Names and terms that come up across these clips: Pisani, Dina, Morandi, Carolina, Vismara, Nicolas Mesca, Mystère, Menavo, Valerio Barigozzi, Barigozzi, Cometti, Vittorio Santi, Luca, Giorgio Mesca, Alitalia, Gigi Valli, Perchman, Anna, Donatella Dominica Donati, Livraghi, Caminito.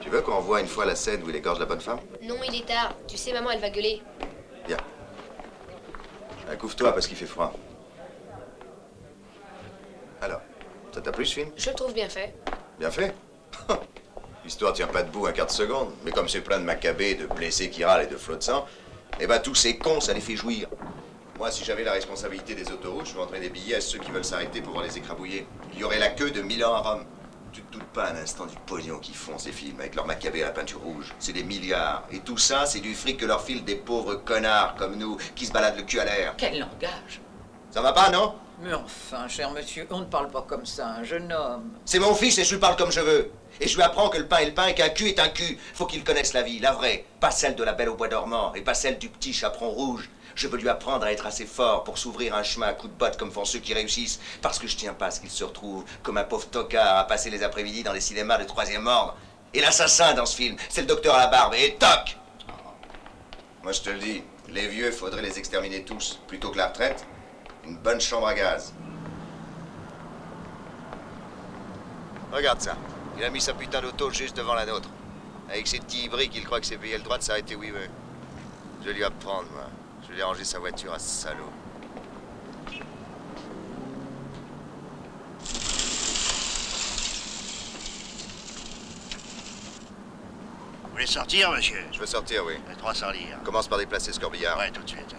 Tu veux qu'on revoie une fois la scène où il égorge la bonne femme? Non, il est tard. Tu sais, maman, elle va gueuler. Bien. Couvre-toi parce qu'il fait froid. Alors, ça t'a plu ce film? Je le trouve bien fait. Bien fait? L'histoire tient pas debout un quart de seconde. Mais comme c'est plein de macabées, de blessés qui râlent et de flots de sang, eh ben tous ces cons, ça les fait jouir. Moi, si j'avais la responsabilité des autoroutes, je vendrais des billets à ceux qui veulent s'arrêter pour voir les écrabouiller. Il y aurait la queue de 1000 ans à Rome. Tu te doutes pas un instant du pognon qu'ils font, ces films, avec leur macabé à la peinture rouge. C'est des milliards. Et tout ça, c'est du fric que leur filent des pauvres connards comme nous, qui se baladent le cul à l'air. Quel langage! Ça va pas, non? Mais enfin, cher monsieur, on ne parle pas comme ça, un jeune homme. C'est mon fils et je lui parle comme je veux. Et je lui apprends que le pain est le pain et qu'un cul est un cul. Faut qu'il connaisse la vie, la vraie. Pas celle de la belle au bois dormant et pas celle du petit chaperon rouge. Je veux lui apprendre à être assez fort pour s'ouvrir un chemin à coups de botte comme font ceux qui réussissent. Parce que je tiens pas à ce qu'il se retrouve comme un pauvre tocard à passer les après-midi dans les cinémas de 3e ordre. Et l'assassin dans ce film, c'est le docteur à la barbe et toc! Oh. Moi je te le dis, les vieux, faudrait les exterminer tous. Plutôt que la retraite, une bonne chambre à gaz. Regarde ça, il a mis sa putain d'auto juste devant la nôtre. Avec ses petits hybrides, il croit que c'est payé le droit de s'arrêter où il veut. Je vais lui apprendre, moi. Je vais ranger sa voiture à ce salaud. Vous voulez sortir, monsieur? Je veux sortir, oui. 300 livres. Commence par déplacer ce corbillard. Ouais, tout de suite.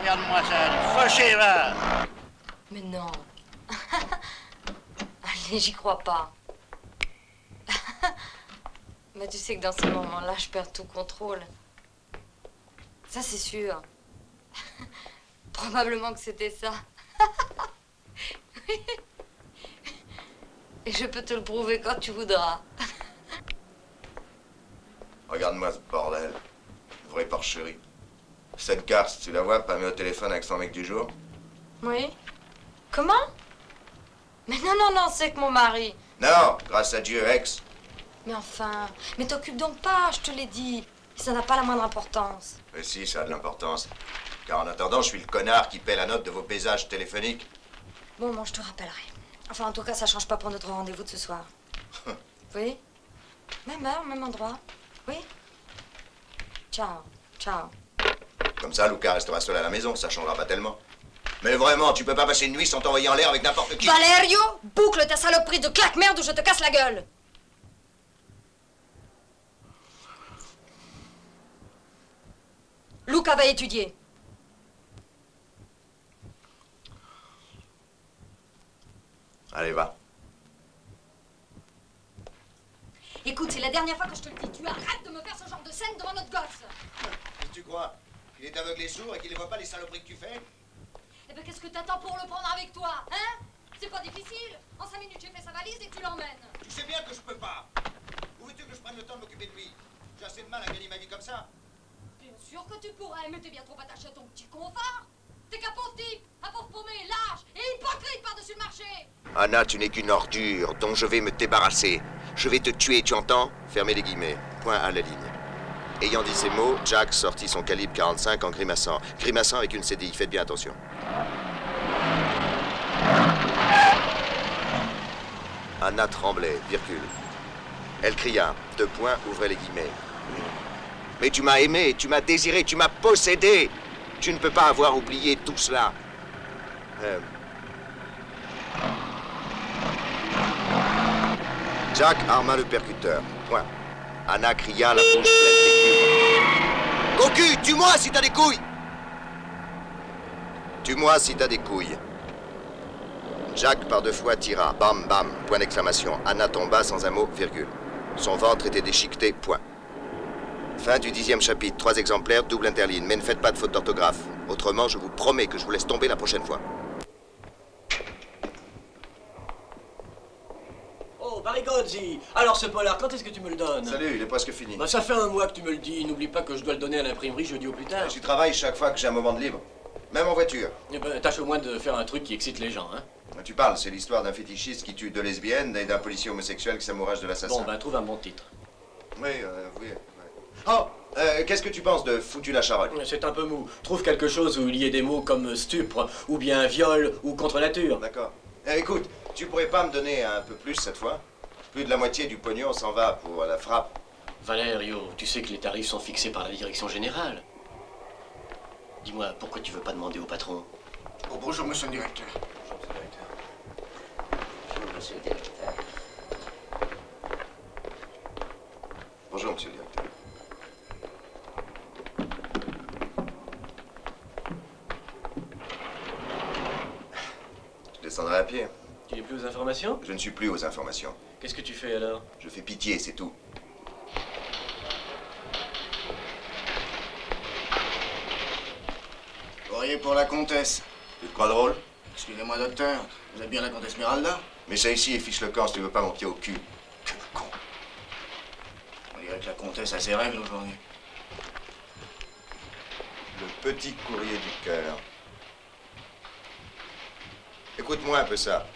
Regarde-moi ça, fauché là. Mais non. Allez, j'y crois pas. Mais tu sais que dans ces moments-là, je perds tout contrôle. Ça, c'est sûr. Probablement que c'était ça. Oui. Et je peux te le prouver quand tu voudras. Regarde-moi ce bordel. Vrai porcherie. Cette carte, tu la vois, pas mis au téléphone avec son mec du jour. Oui. Comment? Mais non, non, non, c'est que mon mari. Non, grâce à Dieu, ex. Mais enfin, mais t'occupe donc pas, je te l'ai dit. Ça n'a pas la moindre importance. Mais si, ça a de l'importance. Car en attendant, je suis le connard qui paie la note de vos paysages téléphoniques. Bon, bon, je te rappellerai. Enfin, en tout cas, ça change pas pour notre rendez-vous de ce soir. Oui. Même heure, même endroit. Oui. Ciao, ciao. Comme ça, Luca restera seul à la maison, ça changera pas tellement. Mais vraiment, tu peux pas passer une nuit sans t'envoyer en l'air avec n'importe qui. Valerio, boucle ta saloperie de claque-merde ou je te casse la gueule. Luca va étudier. Allez, va. Écoute, c'est la dernière fois que je te le dis, tu arrêtes de me faire ce genre de scène devant notre gosse. Qu'est-ce que tu crois? Qu'il est aveugle et sourd et qu'il ne voit pas les saloperies que tu fais? Eh ben, qu'est-ce que t'attends pour le prendre avec toi, hein? C'est pas difficile. En 5 minutes, j'ai fait sa valise et tu l'emmènes. Tu sais bien que je peux pas. Où veux-tu que je prenne le temps de m'occuper de lui? J'ai assez de mal à gagner ma vie comme ça. Bien sûr que tu pourrais, mais t'es bien trop attaché à ton petit confort. T'es qu'un pauvre type, un pauvre paumé, lâche et hypocrite par-dessus le marché. Anna, tu n'es qu'une ordure dont je vais me débarrasser. Je vais te tuer, tu entends? Fermez les guillemets. Point à la ligne. Ayant dit ces mots, Jack sortit son calibre 45 en grimaçant. Grimaçant avec une CDI, faites bien attention. Anna tremblait, virgule. Elle cria, 2 points, ouvrez les guillemets. Mais tu m'as aimé, tu m'as désiré, tu m'as possédé. Tu ne peux pas avoir oublié tout cela. Jack arma le percuteur. Point. Anna cria la bouche pleine d'écume. Cocu, tue-moi si t'as des couilles. Tue-moi si t'as des couilles. Jack par 2 fois tira. Bam, bam, point d'exclamation. Anna tomba sans un mot, virgule. Son ventre était déchiqueté, point. Fin du 10e chapitre, 3 exemplaires, double interligne. Mais ne faites pas de faute d'orthographe. Autrement, je vous promets que je vous laisse tomber la prochaine fois. Oh, Barigozzi! Alors ce polar, quand est-ce que tu me le donnes? Salut, il est presque fini. Bah, ça fait 1 mois que tu me le dis. N'oublie pas que je dois le donner à l'imprimerie jeudi au plus tard. J'y travaille chaque fois que j'ai un moment de libre. Même en voiture. Eh ben, tâche au moins de faire un truc qui excite les gens, hein. Tu parles, c'est l'histoire d'un fétichiste qui tue 2 lesbiennes et d'un policier homosexuel qui s'amourage de l'assassin. Bon, ben trouve un bon titre. Oui, oui. Oh, qu'est-ce que tu penses de Foutu la charogne? C'est un peu mou. Trouve quelque chose où il y ait des mots comme stupre, ou bien viol, ou contre nature. D'accord. Écoute, tu pourrais pas me donner un peu plus cette fois? Plus de la moitié du pognon s'en va pour la frappe. Valerio, tu sais que les tarifs sont fixés par la direction générale. Dis-moi, pourquoi tu veux pas demander au patron? Oh, bonjour, monsieur le directeur. Bonjour, monsieur le directeur. Bonjour, monsieur le directeur. Bonjour, monsieur le directeur. Je descendrai à pied. Tu n'es plus aux informations? Je ne suis plus aux informations. Qu'est-ce que tu fais alors? Je fais pitié, c'est tout. Courrier pour la comtesse. Tu te crois drôle? Excusez-moi, docteur. Vous êtes bien la comtesse Esmeralda? Mais ça ici et fiche le corps si tu veux pas mon pied au cul. Que con. On dirait que la comtesse a ses règles aujourd'hui. Le petit courrier du cœur. Écoute-moi un peu ça.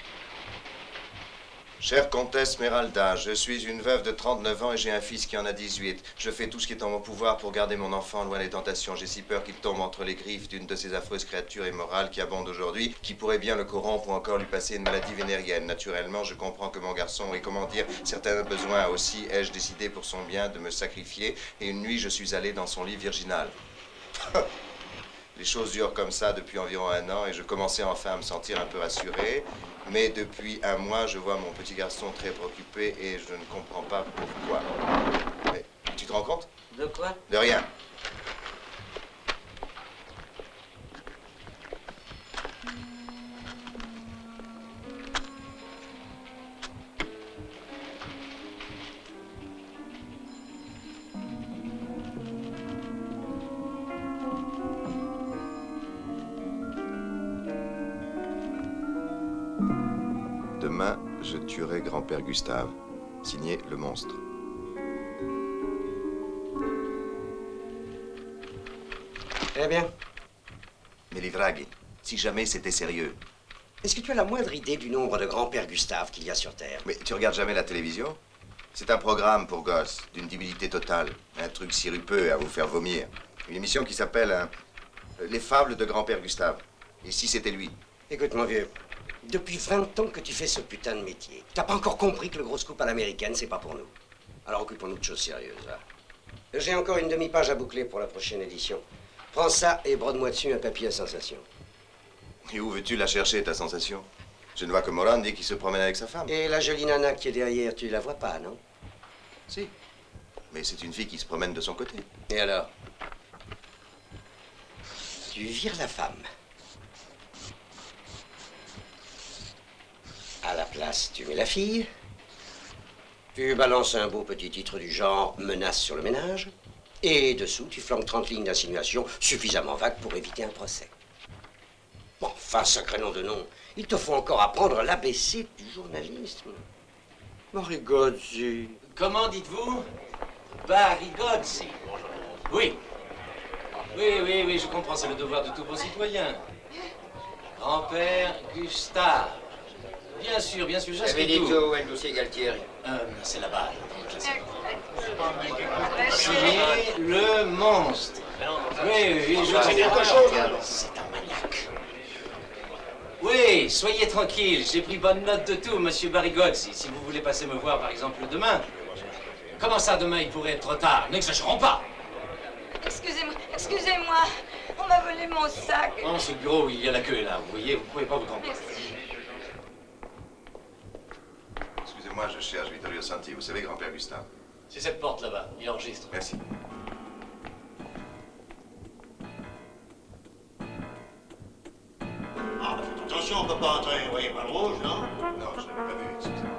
Chère comtesse Esmeralda, je suis une veuve de 39 ans et j'ai un fils qui en a 18. Je fais tout ce qui est en mon pouvoir pour garder mon enfant loin des tentations. J'ai si peur qu'il tombe entre les griffes d'une de ces affreuses créatures immorales qui abondent aujourd'hui, qui pourraient bien le corrompre ou encore lui passer une maladie vénérienne. Naturellement, je comprends que mon garçon ait, comment dire, certains besoins. Aussi ai-je décidé pour son bien de me sacrifier et une nuit, je suis allé dans son lit virginal. Les choses durent comme ça depuis environ 1 an et je commençais enfin à me sentir un peu rassuré. Mais depuis 1 mois, je vois mon petit garçon très préoccupé et je ne comprends pas pourquoi. Mais, tu te rends compte? De quoi? De rien. Demain, je tuerai grand-père Gustave. Signé Le Monstre. Eh bien. Mais Livraghi. si jamais c'était sérieux. Est-ce que tu as la moindre idée du nombre de grands-pères Gustave qu'il y a sur Terre? Mais tu regardes jamais la télévision? C'est un programme pour gosses, d'une débilité totale. Un truc sirupeux à vous faire vomir. Une émission qui s'appelle Les Fables de grand-père Gustave. Et si c'était lui? Écoute, mon vieux, depuis 20 ans que tu fais ce putain de métier, t'as pas encore compris que le gros scoop à l'américaine, c'est pas pour nous. Alors occupons-nous de choses sérieuses, là. J'ai encore une demi-page à boucler pour la prochaine édition. Prends ça et brode-moi dessus un papier à sensation. Et où veux-tu la chercher, ta sensation? Je ne vois que Morandi qui se promène avec sa femme. Et la jolie nana qui est derrière, tu la vois pas, non? Si. Mais c'est une fille qui se promène de son côté. Et alors? Tu vires la femme. À la place, tu mets la fille. Tu balances un beau petit titre du genre « Menace sur le ménage ». Et dessous, tu flanques 30 lignes d'insinuation suffisamment vagues pour éviter un procès. Bon, enfin, sacré nom de nom, il te faut encore apprendre l'ABC du journalisme. Barigozzi. Comment dites-vous? Barigozzi. Oui. Oui, je comprends, c'est le devoir de tout bon citoyen. Grand-père Gustave. Bien sûr, j'aspire tout. Benito, Lucie Galtieri. C'est là-bas. C'est le monstre. Oui, je dis quelque chose. C'est un maniaque. Oui, soyez tranquille, j'ai pris bonne note de tout, monsieur Barigozzi. Si vous voulez passer me voir, par exemple, demain. Comment ça, demain, il pourrait être trop tard? N'exagérons pas. Excusez-moi, on m'a volé mon sac. Dans ce bureau, il y a la queue, là. Vous voyez, vous ne pouvez pas vous tromper. Moi, je cherche Vittorio Santi, vous savez, grand-père Gustave. C'est cette porte là-bas, il enregistre. Merci. Ah, faites attention, on ne peut pas entrer, vous voyez pas le rouge, non? Non, je n'avais pas vu, excusez-moi.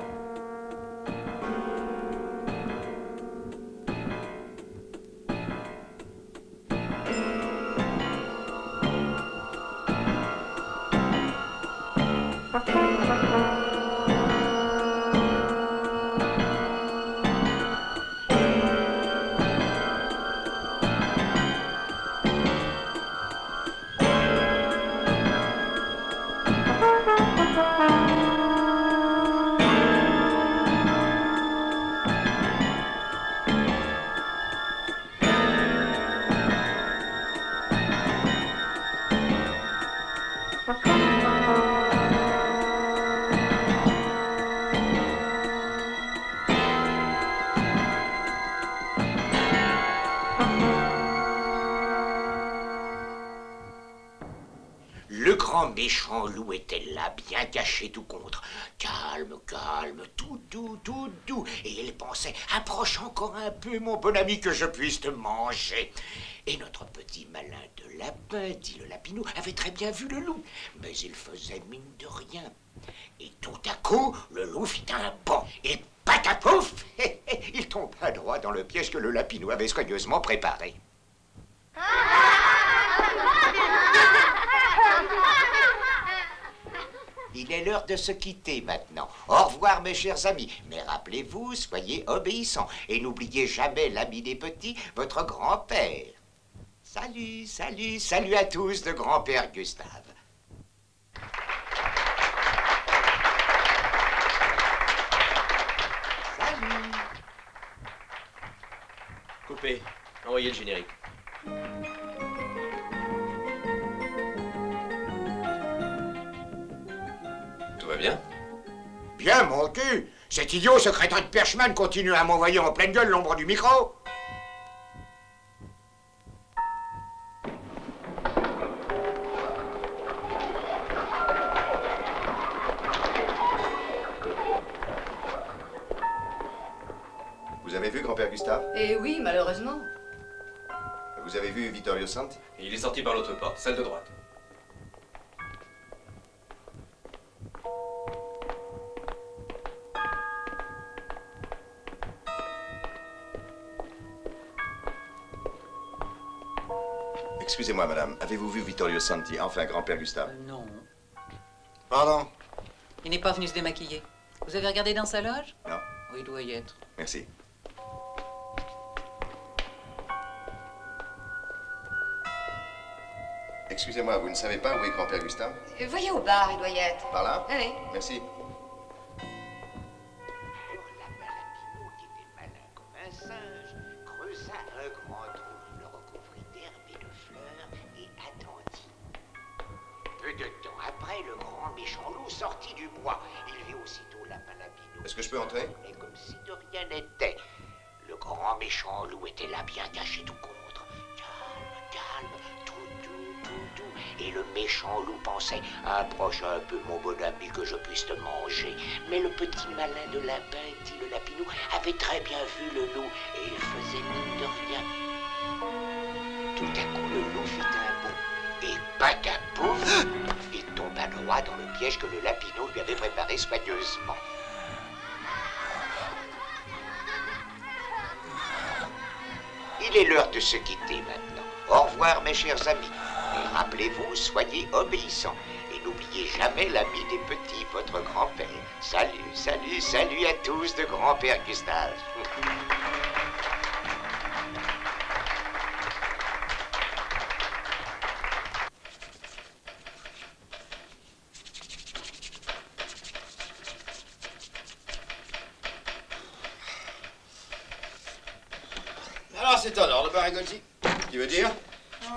Méchant loup était là, bien caché tout contre. Calme, tout doux. Et il pensait, approche encore un peu, mon bon ami, que je puisse te manger. Et notre petit malin de lapin, dit le lapinou, avait très bien vu le loup. Mais il faisait mine de rien. Et tout à coup, le loup fit un bond. Et patapouf, il tomba droit dans le piège que le lapinou avait soigneusement préparé. Il est l'heure de se quitter maintenant. Au revoir, mes chers amis. Mais rappelez-vous, soyez obéissants. Et n'oubliez jamais l'ami des petits, votre grand-père. Salut à tous de grand-père Gustave. Salut. Coupez. Envoyez le générique. Bien. Bien, mon cul. Cet idiot secrétaire de Perchman continue à m'envoyer en pleine gueule l'ombre du micro. Vous avez vu grand-père Gustave? Eh oui, malheureusement. Vous avez vu Vittorio Santi? Il est sorti par l'autre porte, celle de droite. Excusez-moi, madame, avez-vous vu Vittorio Santi, enfin grand-père Gustave? Non. Pardon? Il n'est pas venu se démaquiller. Vous avez regardé dans sa loge? Non. Oh, il doit y être. Merci. Excusez-moi, vous ne savez pas où est grand-père Gustave? Voyez au bar, il doit y être. Par là? Oui. Merci. Est-ce que je peux entrer? Et comme si de rien n'était. Le grand méchant loup était là bien caché tout contre. Calme, calme, tout. Et le méchant loup pensait, approche un peu mon bon ami que je puisse te manger. Mais le petit malin de lapin, dit le lapinou, avait très bien vu le loup et il faisait mine de rien. Tout à coup le loup fit un bond et patapouf, il tomba droit dans le piège que le lapinou lui avait préparé soigneusement. Il est l'heure de se quitter maintenant. Au revoir, mes chers amis. Et rappelez-vous, soyez obéissants. Et n'oubliez jamais l'ami des petits, votre grand-père. Salut, salut, salut à tous de grand-père Gustave. C'est en ordre, Barigozzi. Tu veux dire?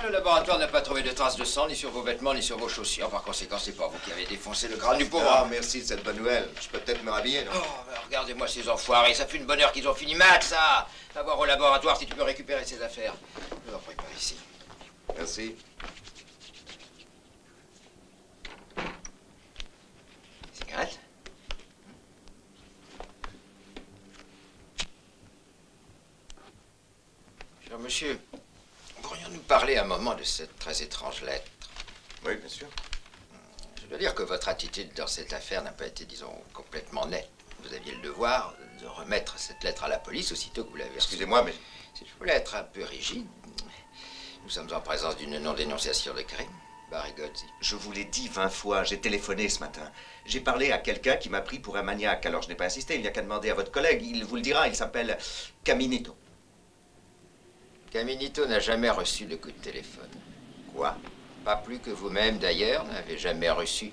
Le laboratoire n'a pas trouvé de traces de sang, ni sur vos vêtements, ni sur vos chaussures. Par conséquent, c'est pas vous qui avez défoncé le crâne du pauvre. Ah, merci de cette bonne nouvelle. Je peux peut-être me rhabiller, non? Oh, ben regardez-moi ces enfoirés. Ça fait une bonne heure qu'ils ont fini mal, ça. Va voir au laboratoire si tu peux récupérer ces affaires. Je leur prépare ici. Merci. Cigarette? Monsieur, pourrions-nous parler un moment de cette très étrange lettre? Oui, bien sûr. Je dois dire que votre attitude dans cette affaire n'a pas été, disons, complètement nette. Vous aviez le devoir de remettre cette lettre à la police aussitôt que vous l'avez reçue. Excusez-moi, mais... Si je voulais être un peu rigide, nous sommes en présence d'une non-dénonciation de crime. Barigozzi. Je vous l'ai dit 20 fois, j'ai téléphoné ce matin. J'ai parlé à quelqu'un qui m'a pris pour un maniaque, alors je n'ai pas insisté. Il n'y a qu'à demander à votre collègue, il vous le dira, il s'appelle Caminito. Caminito n'a jamais reçu de coup de téléphone. Quoi? Pas plus que vous-même, d'ailleurs, n'avez jamais reçu,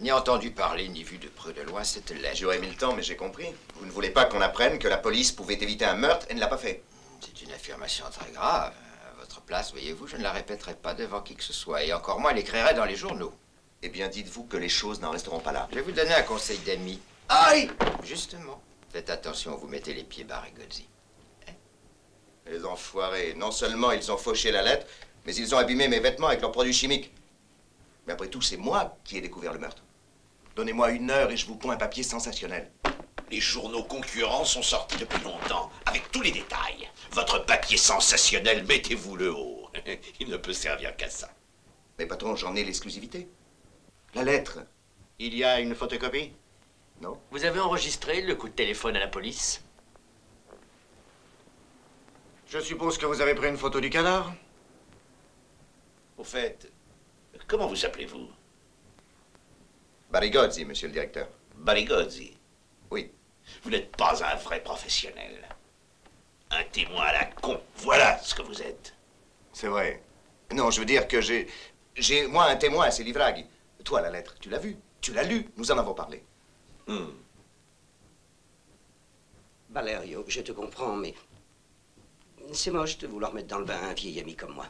ni entendu parler, ni vu de près de loin cette lettre. J'aurais mis le temps, mais j'ai compris. Vous ne voulez pas qu'on apprenne que la police pouvait éviter un meurtre et ne l'a pas fait. C'est une affirmation très grave. À votre place, voyez-vous, je ne la répéterai pas devant qui que ce soit, et encore moins l'écrirai dans les journaux. Eh bien, dites-vous que les choses n'en resteront pas là. Je vais vous donner un conseil d'ami. Aïe! Justement. Faites attention, vous mettez les pieds, Barigozzi. Les enfoirés, non seulement ils ont fauché la lettre, mais ils ont abîmé mes vêtements avec leurs produits chimiques. Mais après tout, c'est moi qui ai découvert le meurtre. Donnez-moi une heure et je vous pond un papier sensationnel. Les journaux concurrents sont sortis depuis longtemps, avec tous les détails. Votre papier sensationnel, mettez-vous le haut. Il ne peut servir qu'à ça. Mais patron, j'en ai l'exclusivité. La lettre. Il y a une photocopie? Non. Vous avez enregistré le coup de téléphone à la police? Je suppose que vous avez pris une photo du cadavre. Au fait, comment vous appelez-vous? Barigozzi, monsieur le directeur. Barigozzi? Oui. Vous n'êtes pas un vrai professionnel. Un témoin à la con, voilà ce que vous êtes. C'est vrai. Non, je veux dire que j'ai moi, un témoin, c'est Livraghi. Toi, la lettre, tu l'as vue, tu l'as lue, nous en avons parlé. Valerio, je te comprends, mais... C'est moche de vouloir mettre dans le bain un vieil ami comme moi.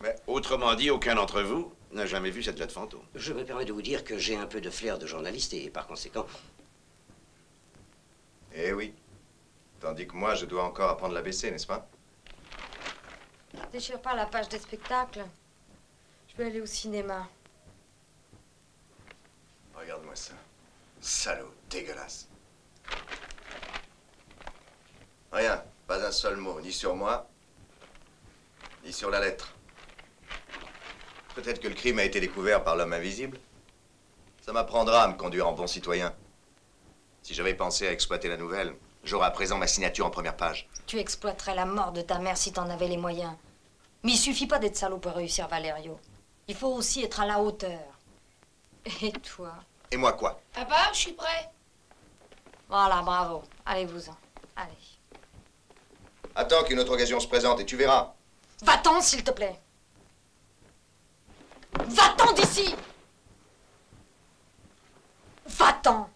Mais autrement dit, aucun d'entre vous n'a jamais vu cette lettre fantôme. Je me permets de vous dire que j'ai un peu de flair de journaliste et par conséquent... Eh oui. Tandis que moi, je dois encore apprendre l'ABC, n'est-ce pas? Déchire pas la page des spectacles. Je vais aller au cinéma. Regarde-moi ça. Salaud, dégueulasse. Rien, pas un seul mot, ni sur moi, ni sur la lettre. Peut-être que le crime a été découvert par l'homme invisible. Ça m'apprendra à me conduire en bon citoyen. Si j'avais pensé à exploiter la nouvelle, j'aurais à présent ma signature en première page. Tu exploiterais la mort de ta mère si t'en avais les moyens. Mais il suffit pas d'être salaud pour réussir, Valerio. Il faut aussi être à la hauteur. Et toi? Et moi, quoi? Ah bah, je suis prêt. Voilà, bravo. Allez-vous-en. Allez. Attends qu'une autre occasion se présente et tu verras. Va-t'en, s'il te plaît. Va-t'en d'ici. Va-t'en.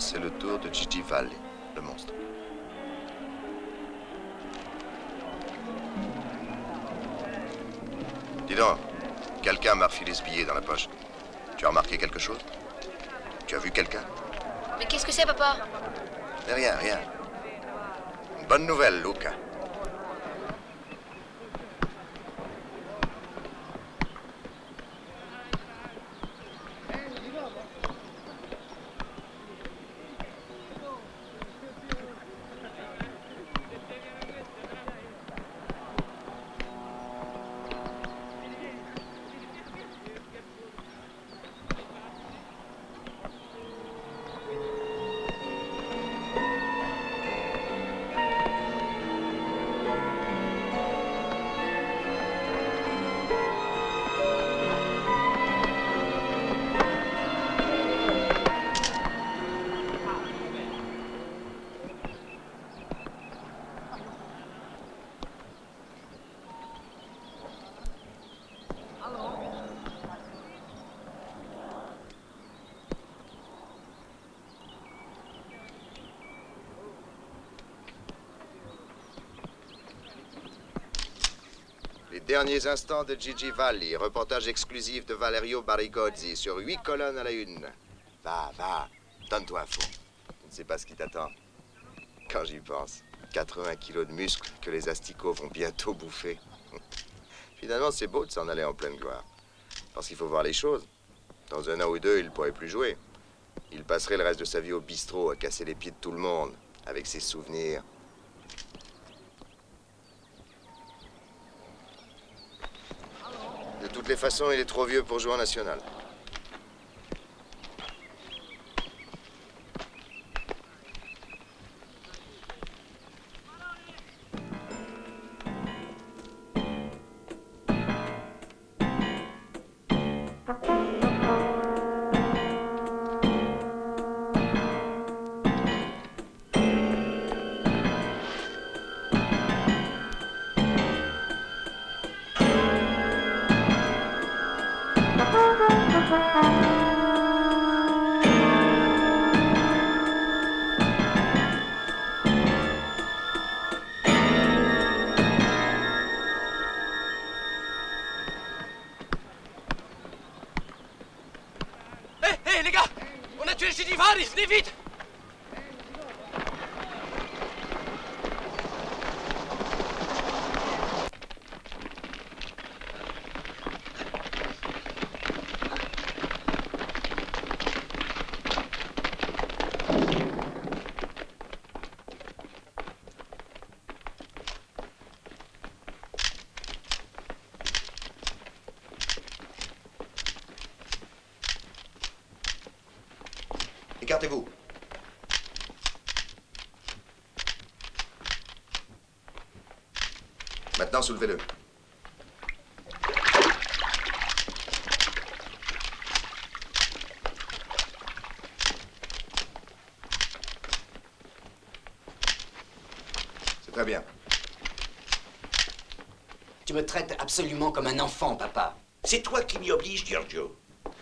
C'est le tour de Gigi Valli, le monstre. Dis donc, quelqu'un m'a refilé ce billet dans la poche. Tu as remarqué quelque chose? Tu as vu quelqu'un? Mais qu'est-ce que c'est, papa? Mais rien, rien. Une bonne nouvelle, Luca. Derniers instants de Gigi Valli, reportage exclusif de Valerio Barigozzi sur 8 colonnes à la une. Va, va, donne-toi un fou. Je ne sais pas ce qui t'attend. Quand j'y pense, 80 kilos de muscles que les asticots vont bientôt bouffer. Finalement, c'est beau de s'en aller en pleine gloire. Parce qu'il faut voir les choses. Dans un an ou deux, il ne pourrait plus jouer. Il passerait le reste de sa vie au bistrot à casser les pieds de tout le monde, avec ses souvenirs. De toutes les façons, il est trop vieux pour jouer en national. vite! Écartez-vous. Maintenant, soulevez-le. C'est très bien. Tu me traites absolument comme un enfant, papa. C'est toi qui m'y oblige, Giorgio.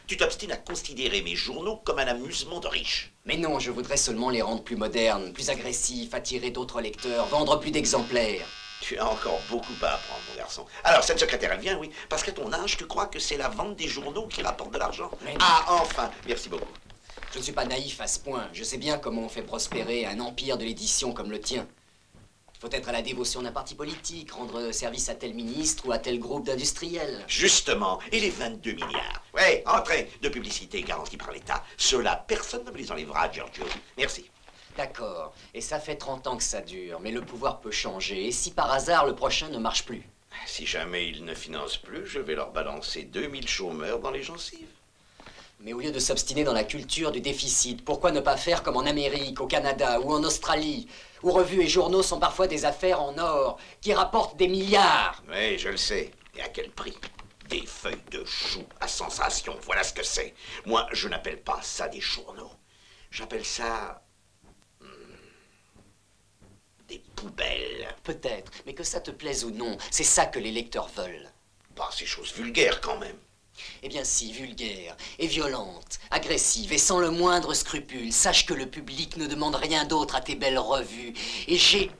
Tu t'obstines à considérer mes journaux comme un amusement de riches. Mais non, je voudrais seulement les rendre plus modernes, plus agressifs, attirer d'autres lecteurs, vendre plus d'exemplaires. Tu as encore beaucoup à apprendre, mon garçon. Alors, cette secrétaire, elle vient, oui, parce qu'à ton âge, tu crois que c'est la vente des journaux qui rapporte de l'argent. Ah, enfin, merci beaucoup. Je ne suis pas naïf à ce point. Je sais bien comment on fait prospérer un empire de l'édition comme le tien. Il faut être à la dévotion d'un parti politique, rendre service à tel ministre ou à tel groupe d'industriels. Justement, et les 22 milliards. Ouais, entrée de publicité garantie par l'État. Cela, personne ne me les enlèvera, Giorgio. Merci. D'accord, et ça fait 30 ans que ça dure, mais le pouvoir peut changer. Et si par hasard, le prochain ne marche plus? Si jamais ils ne financent plus, je vais leur balancer 2000 chômeurs dans les gencives. Mais au lieu de s'obstiner dans la culture du déficit, pourquoi ne pas faire comme en Amérique, au Canada ou en Australie, où revues et journaux sont parfois des affaires en or, qui rapportent des milliards? Oui, je le sais. Et à quel prix? Des feuilles de chou à sensation, voilà ce que c'est. Moi, je n'appelle pas ça des journaux. J'appelle ça... des poubelles. Peut-être, mais que ça te plaise ou non, c'est ça que les lecteurs veulent. Pas ces choses vulgaires, quand même. Eh bien si, vulgaire, et violente, agressive, et sans le moindre scrupule. Sache que le public ne demande rien d'autre à tes belles revues, et j'ai...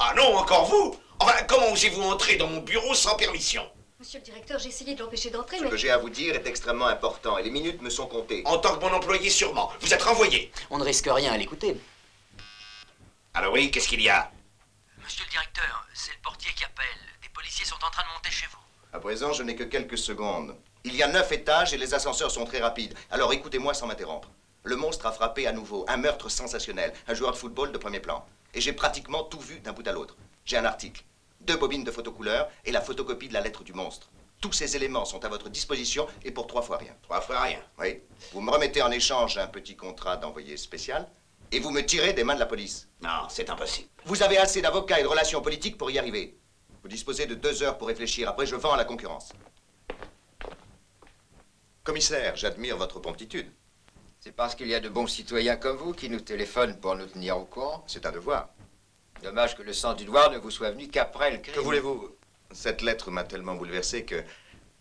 Ah non, encore vous? Enfin, comment osez-vous entrer dans mon bureau sans permission? Monsieur le directeur, j'ai essayé de l'empêcher d'entrer, mais... Ce que j'ai à vous dire est extrêmement important, et les minutes me sont comptées. En tant que mon employé, sûrement. Vous êtes renvoyé. On ne risque rien à l'écouter. Alors oui, qu'est-ce qu'il y a? Monsieur le directeur, c'est le portier qui appelle. Des policiers sont en train de monter chez vous. À présent, je n'ai que quelques secondes. Il y a 9 étages et les ascenseurs sont très rapides. Alors écoutez-moi sans m'interrompre. Le monstre a frappé à nouveau. Un meurtre sensationnel. Un joueur de football de premier plan. Et j'ai pratiquement tout vu d'un bout à l'autre. J'ai un article, 2 bobines de photocouleur et la photocopie de la lettre du monstre. Tous ces éléments sont à votre disposition et pour 3 fois rien. 3 fois rien? Oui. Vous me remettez en échange un petit contrat d'envoyé spécial et vous me tirez des mains de la police. Non, c'est impossible. Vous avez assez d'avocats et de relations politiques pour y arriver. Vous disposez de 2 heures pour réfléchir. Après, je vends à la concurrence. Commissaire, j'admire votre promptitude. C'est parce qu'il y a de bons citoyens comme vous qui nous téléphonent pour nous tenir au courant. C'est un devoir. Dommage que le sang du Loir ne vous soit venu qu'après le crime. Que voulez-vous? Cette lettre m'a tellement bouleversé que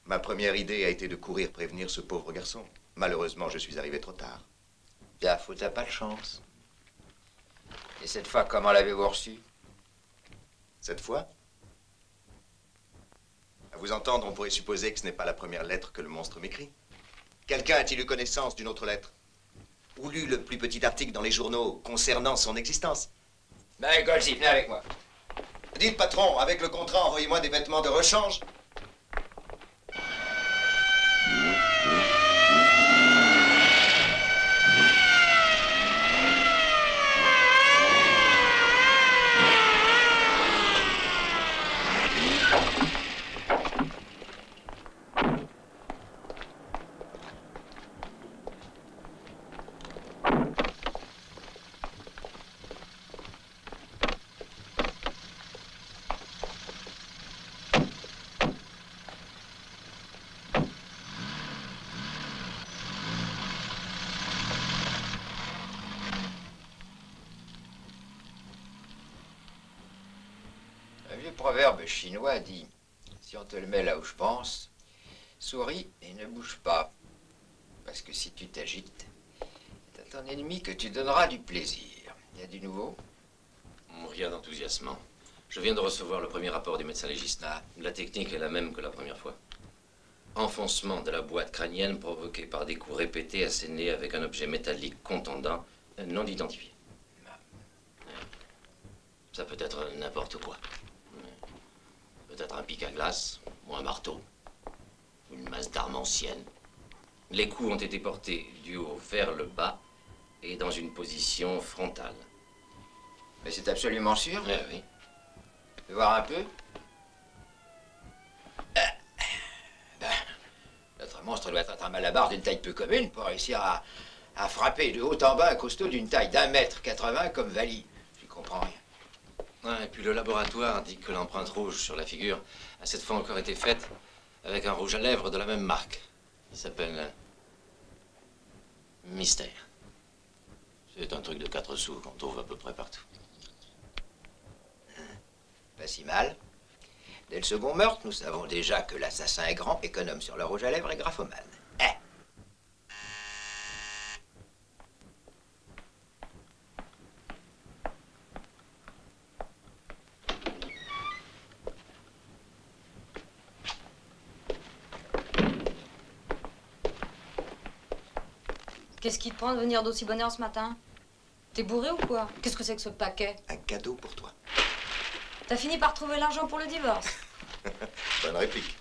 ma première idée a été de courir prévenir ce pauvre garçon. Malheureusement, je suis arrivé trop tard. Bien, faute à pas de chance. Et cette fois, comment l'avez-vous reçu? Cette fois? À vous entendre, on pourrait supposer que ce n'est pas la première lettre que le monstre m'écrit. Quelqu'un a-t-il eu connaissance d'une autre lettre? Ou lu le plus petit article dans les journaux concernant son existence? Barigozzi, venez avec moi. Dites, patron, avec le contrat, envoyez-moi des vêtements de rechange. Chinois dit, si on te le met là où je pense, souris et ne bouge pas, parce que si tu t'agites, c'est à ton ennemi que tu donneras du plaisir. Il y a du nouveau? Rien d'enthousiasmant. Je viens de recevoir le premier rapport du médecin légiste. La technique est la même que la première fois. enfoncement de la boîte crânienne provoqué par des coups répétés assénés avec un objet métallique contondant non identifié. Ça peut être n'importe quoi. Peut-être un pic à glace, ou un marteau, ou une masse d'armes anciennes. Les coups ont été portés du haut vers le bas et dans une position frontale. Mais c'est absolument sûr? Oui. Je vais voir un peu. Notre monstre doit être un malabar d'une taille peu commune pour réussir à frapper de haut en bas un costaud d'une taille d'1,80 m comme Valli. J'y comprends rien. Ouais, et puis le laboratoire indique que l'empreinte rouge sur la figure a cette fois encore été faite avec un rouge à lèvres de la même marque. Il s'appelle Mystère. C'est un truc de 4 sous qu'on trouve à peu près partout. Pas si mal. Dès le second meurtre, nous savons déjà que l'assassin est grand, économe sur le rouge à lèvres et graphomane. Qu'est-ce qui te prend de venir d'aussi bonne heure ce matin? T'es bourré ou quoi? Qu'est-ce que c'est que ce paquet? Un cadeau pour toi. T'as fini par trouver l'argent pour le divorce? Bonne réplique.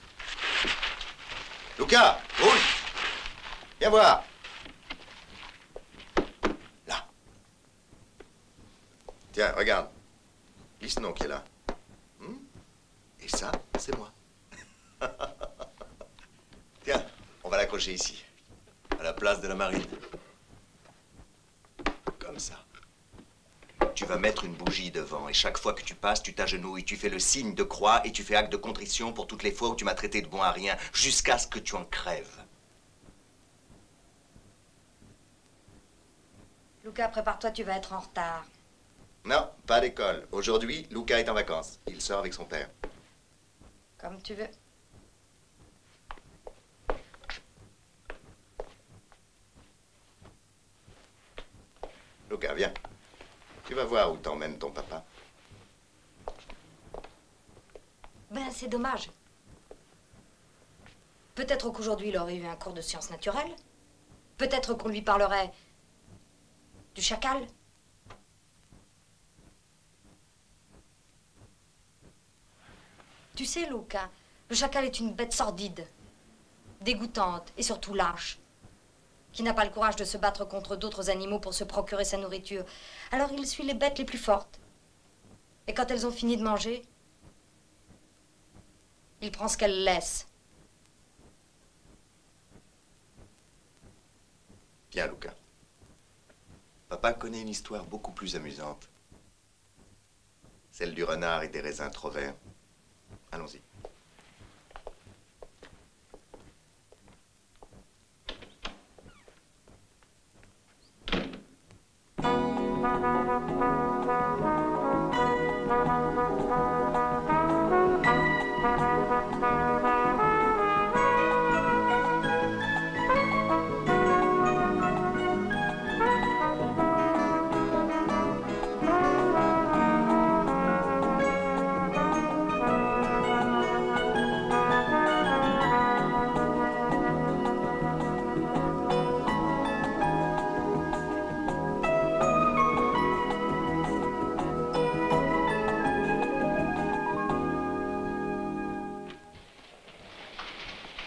Luca, roule. Viens voir. Là. Tiens, regarde. Lis ce nom qui est là. Et ça, c'est moi. Tiens, on va l'accrocher ici. À la place de la marine. Comme ça. Tu vas mettre une bougie devant et chaque fois que tu passes, tu t'agenouilles, tu fais le signe de croix et tu fais acte de contrition pour toutes les fois où tu m'as traité de bon à rien, jusqu'à ce que tu en crèves. Luca, prépare-toi, tu vas être en retard. Non, pas d'école. Aujourd'hui, Luca est en vacances. Il sort avec son père. Comme tu veux. Luca, viens. Tu vas voir où t'emmène ton papa. Ben, c'est dommage. Peut-être qu'aujourd'hui, il aurait eu un cours de sciences naturelles. Peut-être qu'on lui parlerait du chacal. Tu sais, Luca, le chacal est une bête sordide, dégoûtante et surtout lâche, qui n'a pas le courage de se battre contre d'autres animaux pour se procurer sa nourriture. Alors il suit les bêtes les plus fortes. Et quand elles ont fini de manger, il prend ce qu'elles laissent. Bien, Luca. Papa connaît une histoire beaucoup plus amusante. Celle du renard et des raisins trop verts. Allons-y.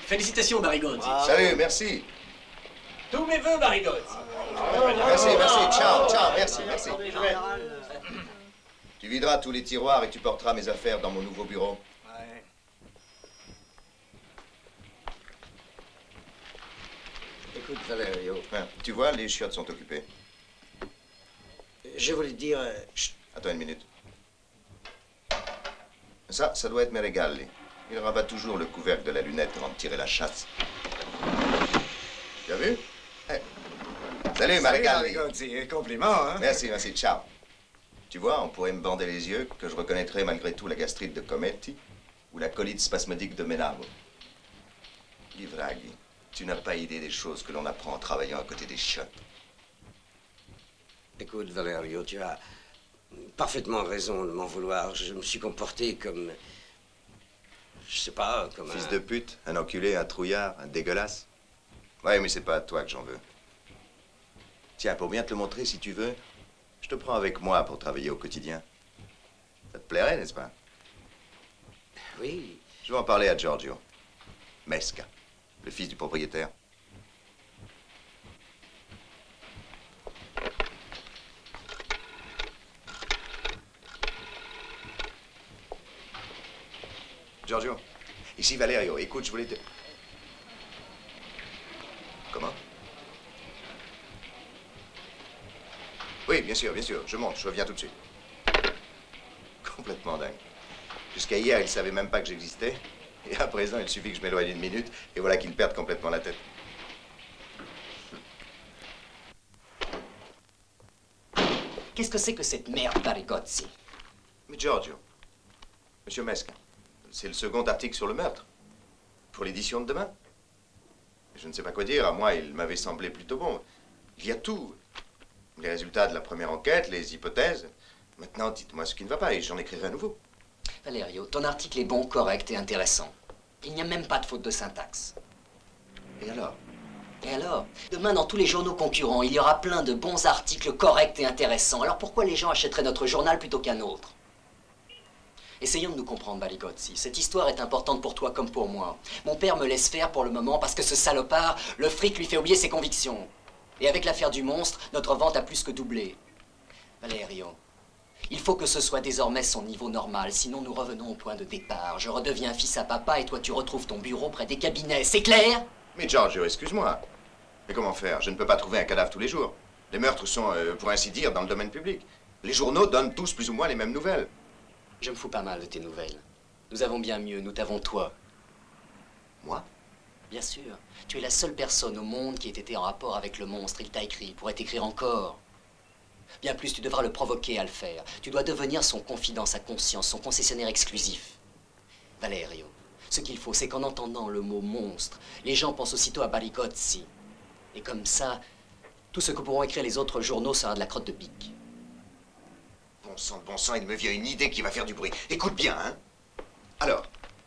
Félicitations, Barigozzi. Salut, merci. Tous mes voeux, Barigozzi. Merci, ciao, merci. Tu videras tous les tiroirs et tu porteras mes affaires dans mon nouveau bureau. Ouais. Écoute, Valerio. Tu vois, les chiottes sont occupées. Je voulais te dire... Attends une minute. Ça doit être mes régalés. Il rabat toujours le couvercle de la lunette avant de tirer la chasse. Tu as vu? Hey. Salut, Barigozzi. Compliment, hein? Merci, ciao. Tu vois, on pourrait me bander les yeux que je reconnaîtrais malgré tout la gastrite de Cometti ou la colite spasmodique de Menavo. Livraghi, tu n'as pas idée des choses que l'on apprend en travaillant à côté des chiottes. Écoute, Valerio, tu as parfaitement raison de m'en vouloir. Je me suis comporté comme... je sais pas, comme un... Fils de pute, un enculé, un trouillard, un dégueulasse. Ouais, mais c'est pas à toi que j'en veux. Tiens, pour bien te le montrer, si tu veux, je te prends avec moi pour travailler au quotidien. Ça te plairait, n'est-ce pas? Oui. Je vais en parler à Giorgio Mesca, le fils du propriétaire. Giorgio, ici Valerio, écoute, je voulais te... Comment? Oui, bien sûr, je monte, je reviens tout de suite. Complètement dingue. Jusqu'à hier, il ne savait même pas que j'existais. Et à présent, il suffit que je m'éloigne une minute, et voilà qu'il perde complètement la tête. Qu'est-ce que c'est que cette merde, Barigozzi? Mais Giorgio, monsieur Mesca, c'est le second article sur le meurtre, pour l'édition de demain. Je ne sais pas quoi dire, à moi, il m'avait semblé plutôt bon. Il y a tout. Les résultats de la première enquête, les hypothèses. Maintenant, dites-moi ce qui ne va pas et j'en écrirai à nouveau. Valerio, ton article est bon, correct et intéressant. Il n'y a même pas de faute de syntaxe. Et alors? Et alors? Demain, dans tous les journaux concurrents, il y aura plein de bons articles corrects et intéressants. Alors pourquoi les gens achèteraient notre journal plutôt qu'un autre? Essayons de nous comprendre, Barigozzi. Cette histoire est importante pour toi comme pour moi. Mon père me laisse faire pour le moment parce que ce salopard, le fric, lui fait oublier ses convictions. Et avec l'affaire du monstre, notre vente a plus que doublé. Valerio, il faut que ce soit désormais son niveau normal, sinon nous revenons au point de départ. Je redeviens fils à papa et toi tu retrouves ton bureau près des cabinets, c'est clair? Mais Giorgio, excuse-moi. Mais comment faire? Je ne peux pas trouver un cadavre tous les jours. Les meurtres sont, pour ainsi dire, dans le domaine public. Les journaux donnent tous plus ou moins les mêmes nouvelles. Je me fous pas mal de tes nouvelles. Nous avons bien mieux, nous t'avons toi. Moi? Bien sûr. Tu es la seule personne au monde qui ait été en rapport avec le monstre. Il t'a écrit, il pourrait t'écrire encore. Bien plus, tu devras le provoquer à le faire. Tu dois devenir son confident, sa conscience, son concessionnaire exclusif. Valerio, ce qu'il faut, c'est qu'en entendant le mot monstre, les gens pensent aussitôt à Barigozzi. Et comme ça, tout ce que pourront écrire les autres journaux sera de la crotte de pique. Bon sang, il me vient une idée qui va faire du bruit. Écoute bien, hein? Alors,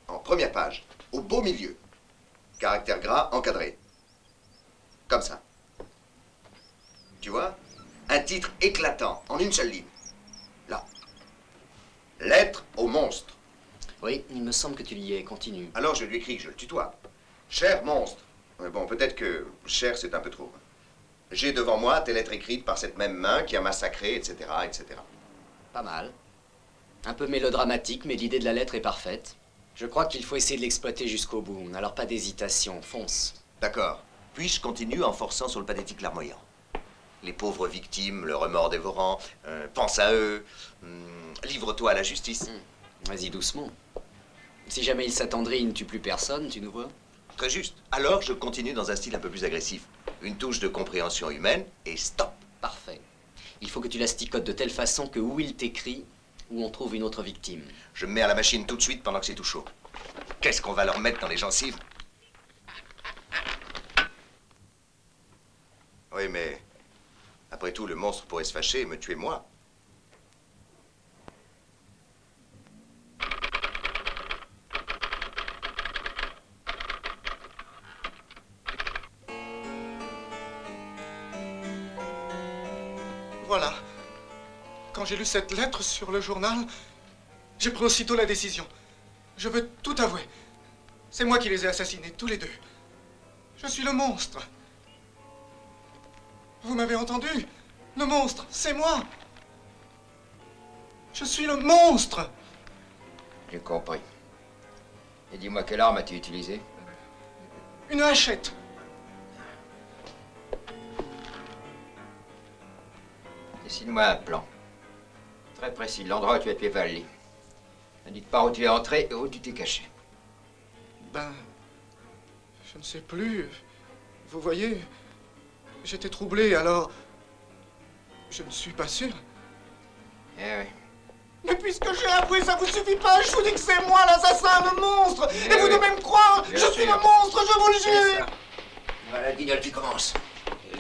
en première page, au beau milieu, caractère gras encadré. Comme ça. Tu vois? Un titre éclatant, en une seule ligne. Là. Lettre au monstre. Oui, il me semble que tu y es, continue. Alors je lui écris que je le tutoie. Cher monstre. Mais bon, peut-être que cher, c'est un peu trop. J'ai devant moi tes lettres écrites par cette même main qui a massacré, etc., etc. Pas mal. Un peu mélodramatique, mais l'idée de la lettre est parfaite. Je crois qu'il faut essayer de l'exploiter jusqu'au bout. Alors pas d'hésitation, fonce. D'accord. Puis je continue en forçant sur le pathétique larmoyant. Les pauvres victimes, le remords dévorant, pense à eux, livre-toi à la justice. Vas-y doucement. Si jamais il s'attendrit, il ne tue plus personne, tu nous vois? Très juste. Alors je continue dans un style un peu plus agressif. Une touche de compréhension humaine et stop. Parfait. Il faut que tu l'asticotes de telle façon que où il t'écrit, où on trouve une autre victime. Je me mets à la machine tout de suite pendant que c'est tout chaud. Qu'est-ce qu'on va leur mettre dans les gencives? Oui, mais... Après tout, le monstre pourrait se fâcher et me tuer moi. Voilà. Quand j'ai lu cette lettre sur le journal, j'ai pris aussitôt la décision. Je veux tout avouer. C'est moi qui les ai assassinés, tous les deux. Je suis le monstre. Vous m'avez entendu? Le monstre, c'est moi! Je suis le monstre! J'ai compris. Et dis-moi, quelle arme as-tu utilisée? Une hachette! Dessine-moi un plan. Très précis, l'endroit où tu as tué Valli. N'indique pas où tu es entré et où tu t'es caché. Ben... je ne sais plus. Vous voyez... j'étais troublé, alors... je ne suis pas sûr. Eh oui. Mais puisque j'ai avoué, ça vous suffit pas? Je vous dis que c'est moi l'assassin, le monstre! Eh et oui. Vous devez me croire! Bien je sûr. Suis le monstre, je vous le jure! Voilà, la guignol qui commence.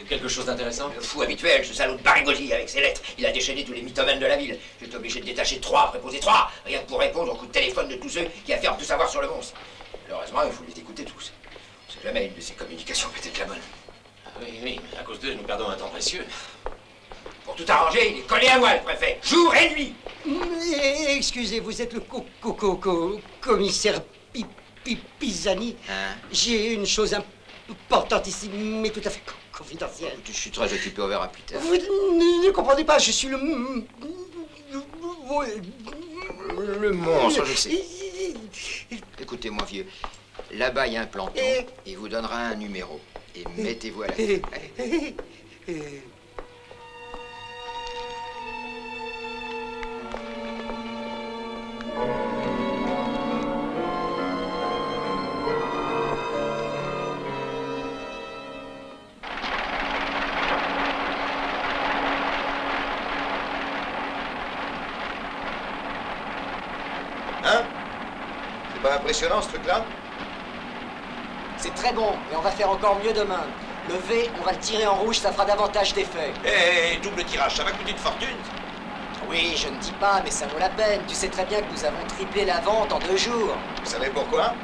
Quelque chose d'intéressant? Le fou habituel, ce salaud de Barigozzi avec ses lettres. Il a déchaîné tous les mythomanes de la ville. J'étais obligé de détacher 3 préposés 3, rien que pour répondre aux coups de téléphone de tous ceux qui affirment tout savoir sur le monstre. Malheureusement, il faut les écouter tous. On sait jamais, une de ces communications peut être la bonne. Oui, oui, mais à cause d'eux, nous perdons un temps précieux. Pour tout arranger, il est collé à moi, le préfet, jour et nuit. Excusez, vous êtes le commissaire Pisani. Hein? J'ai une chose importante ici, mais tout à fait confidentielle. Je suis très occupé, on verra plus tard. Vous ne comprenez pas, je suis le monstre, je sais. Écoutez-moi, vieux. Là-bas, il y a un planton. Il vous donnera un numéro. Et mettez-vous à la file. Allez. Impressionnant ce truc-là. C'est très bon, et on va faire encore mieux demain. Le V, on va le tirer en rouge, ça fera davantage d'effet. Hé, double tirage, ça va coûter une fortune. Oui, je ne dis pas, mais ça vaut la peine. Tu sais très bien que nous avons triplé la vente en 2 jours. Vous savez pourquoi?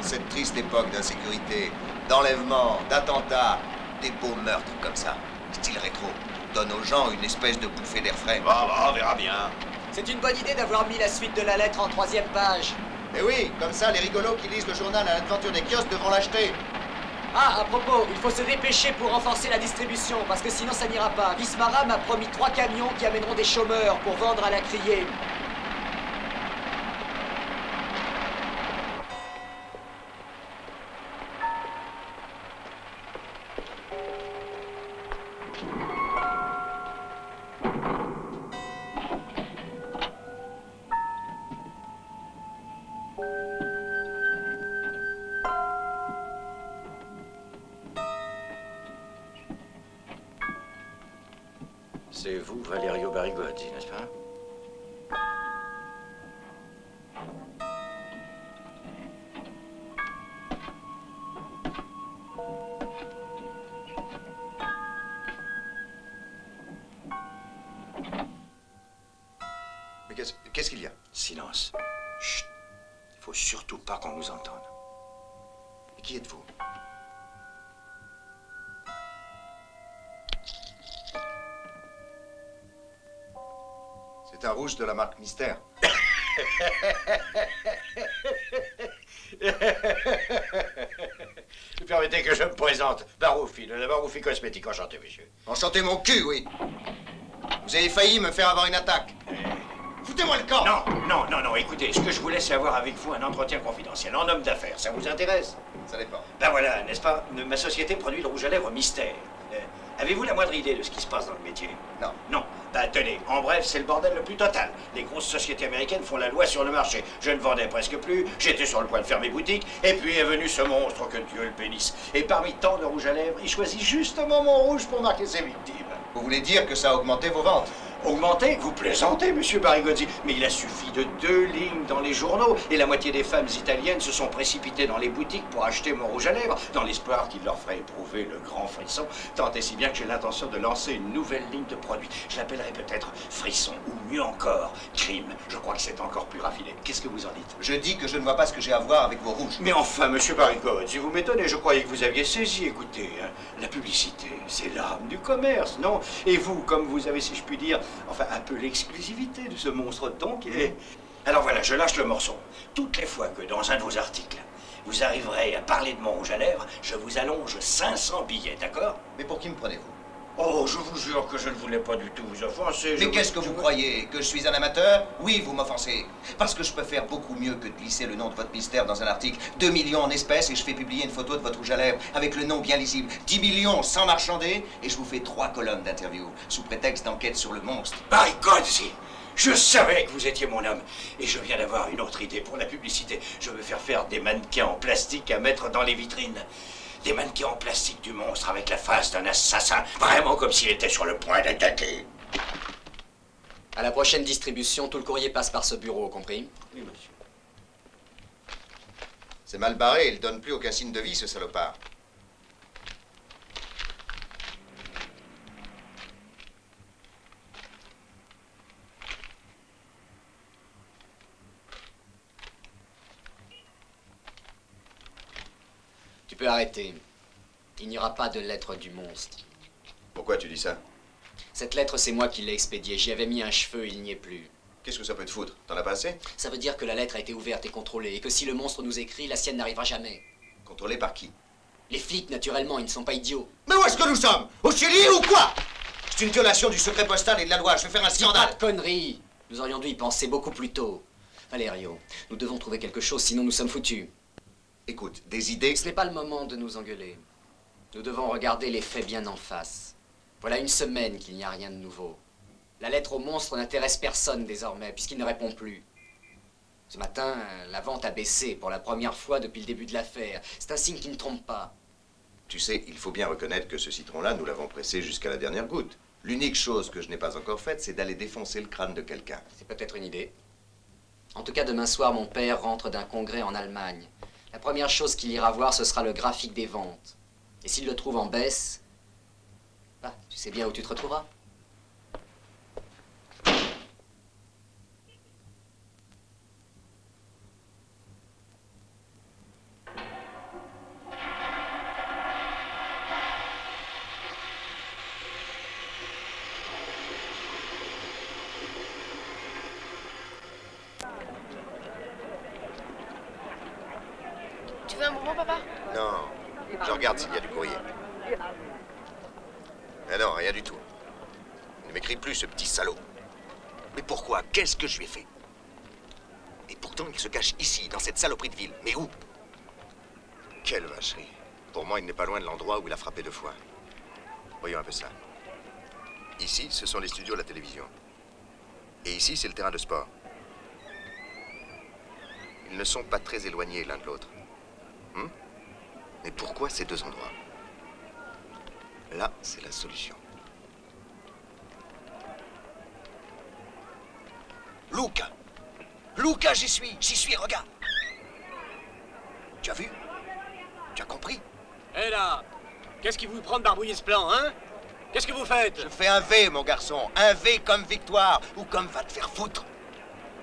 Cette triste époque d'insécurité, d'enlèvement, d'attentats, des beaux meurtres comme ça, style rétro, donne aux gens une espèce de bouffée d'air frais. Bah, on verra bien. C'est une bonne idée d'avoir mis la suite de la lettre en 3e page. Eh oui, comme ça, les rigolos qui lisent le journal à l'aventure des kiosques devront l'acheter. Ah, à propos, il faut se dépêcher pour renforcer la distribution, parce que sinon ça n'ira pas. Vismara m'a promis 3 camions qui amèneront des chômeurs pour vendre à la criée. C'est vous, Valerio Barigozzi, n'est-ce pas? Mais qu'est-ce qu'il y a? Silence. Chut. Il faut surtout pas qu'on nous entende. Et qui êtes-vous? C'est un rouge de la marque Mystère. Permettez que je me présente, Baroufi, de la Baroufi Cosmétique. Enchanté, monsieur. Enchanté mon cul, oui. Vous avez failli me faire avoir une attaque. Foutez-moi le camp. Non, écoutez, ce que je voulais, c'est avoir avec vous un entretien confidentiel, en homme d'affaires. Ça vous intéresse? Ça dépend. Ben voilà, n'est-ce pas? Ma société produit le rouge à lèvres Mystère. Avez-vous la moindre idée de ce qui se passe dans le métier? Non. Non. Bah tenez, en bref, c'est le bordel le plus total. Les grosses sociétés américaines font la loi sur le marché. Je ne vendais presque plus, j'étais sur le point de faire mes boutiques, et puis est venu ce monstre, que Dieu le bénisse. Et parmi tant de rouges à lèvres, il choisit justement mon rouge pour marquer ses victimes. Vous voulez dire que ça a augmenté vos ventes? Augmenté? Vous plaisantez, monsieur Barigozzi. Mais il a suffi de 2 lignes dans les journaux, et la moitié des femmes italiennes se sont précipitées dans les boutiques pour acheter mon rouge à lèvres, dans l'espoir qu'il leur ferait éprouver le grand frisson, tant et si bien que j'ai l'intention de lancer une nouvelle ligne de produits. Je l'appellerai peut-être Frisson, ou mieux encore, Crime. Je crois que c'est encore plus raffiné. Qu'est-ce que vous en dites? Je dis que je ne vois pas ce que j'ai à voir avec vos rouges. Mais enfin, monsieur Barigozzi, vous m'étonnez, je croyais que vous aviez saisi. Écoutez, hein, la publicité, c'est l'âme du commerce, non? Et vous, comme vous avez, si je puis dire, enfin, un peu l'exclusivité de ce monstre donc. Et... alors voilà, je lâche le morceau. Toutes les fois que dans un de vos articles, vous arriverez à parler de mon rouge à lèvres, je vous allonge 500 billets, d'accord? Mais pour qui me prenez-vous? Oh, je vous jure que je ne voulais pas du tout vous offenser. Mais qu'est-ce que vous croyez? Que je suis un amateur? Oui, vous m'offensez. Parce que je peux faire beaucoup mieux que de glisser le nom de votre mystère dans un article. 2 millions en espèces et je fais publier une photo de votre rouge à lèvres avec le nom bien lisible. 10 millions sans marchander et je vous fais 3 colonnes d'interview sous prétexte d'enquête sur le monstre. Barigozzi! Je savais que vous étiez mon homme. Et je viens d'avoir une autre idée pour la publicité. Je veux faire des mannequins en plastique à mettre dans les vitrines. Des mannequins en plastique du monstre avec la face d'un assassin, vraiment comme s'il était sur le point d'attaquer. À la prochaine distribution, tout le courrier passe par ce bureau, compris? Oui, monsieur. C'est mal barré, il donne plus aucun signe de vie, ce salopard. peux arrêter. Il n'y aura pas de lettre du monstre. Pourquoi tu dis ça? Cette lettre, c'est moi qui l'ai expédiée. J'y avais mis un cheveu, il n'y est plus. Qu'est-ce que ça peut te foutre? T'en as pas assez? Ça veut dire que la lettre a été ouverte et contrôlée, et que si le monstre nous écrit, la sienne n'arrivera jamais. Contrôlée par qui? Les flics, naturellement, ils ne sont pas idiots. Mais où est-ce que nous sommes? Au Chili ou quoi? C'est une violation du secret postal et de la loi, je vais faire un scandale. Conneries! Nous aurions dû y penser beaucoup plus tôt. Valerio, nous devons trouver quelque chose, sinon nous sommes foutus. Écoute, des idées... Ce n'est pas le moment de nous engueuler. Nous devons regarder les faits bien en face. Voilà une semaine qu'il n'y a rien de nouveau. La lettre au monstre n'intéresse personne désormais, puisqu'il ne répond plus. Ce matin, la vente a baissé pour la première fois depuis le début de l'affaire. C'est un signe qui ne trompe pas. Tu sais, il faut bien reconnaître que ce citron-là, nous l'avons pressé jusqu'à la dernière goutte. L'unique chose que je n'ai pas encore faite, c'est d'aller défoncer le crâne de quelqu'un. C'est peut-être une idée. En tout cas, demain soir, mon père rentre d'un congrès en Allemagne. La première chose qu'il ira voir, ce sera le graphique des ventes. Et s'il le trouve en baisse, bah, tu sais bien où tu te retrouveras. Qu'est-ce que je lui ai fait? Et pourtant, il se cache ici, dans cette saloperie de ville. Mais où? Quelle vacherie. Pour moi, il n'est pas loin de l'endroit où il a frappé deux fois. Voyons un peu ça. Ici, ce sont les studios de la télévision. Et ici, c'est le terrain de sport. Ils ne sont pas très éloignés l'un de l'autre. Mais pourquoi ces deux endroits? Là, c'est la solution. Luca! Luca, j'y suis, regarde! Tu as vu? Tu as compris? Hé là! Qu'est-ce qui vous prend de barbouiller ce plan, hein? Qu'est-ce que vous faites? Je fais un V, mon garçon. Un V comme victoire, ou comme va te faire foutre.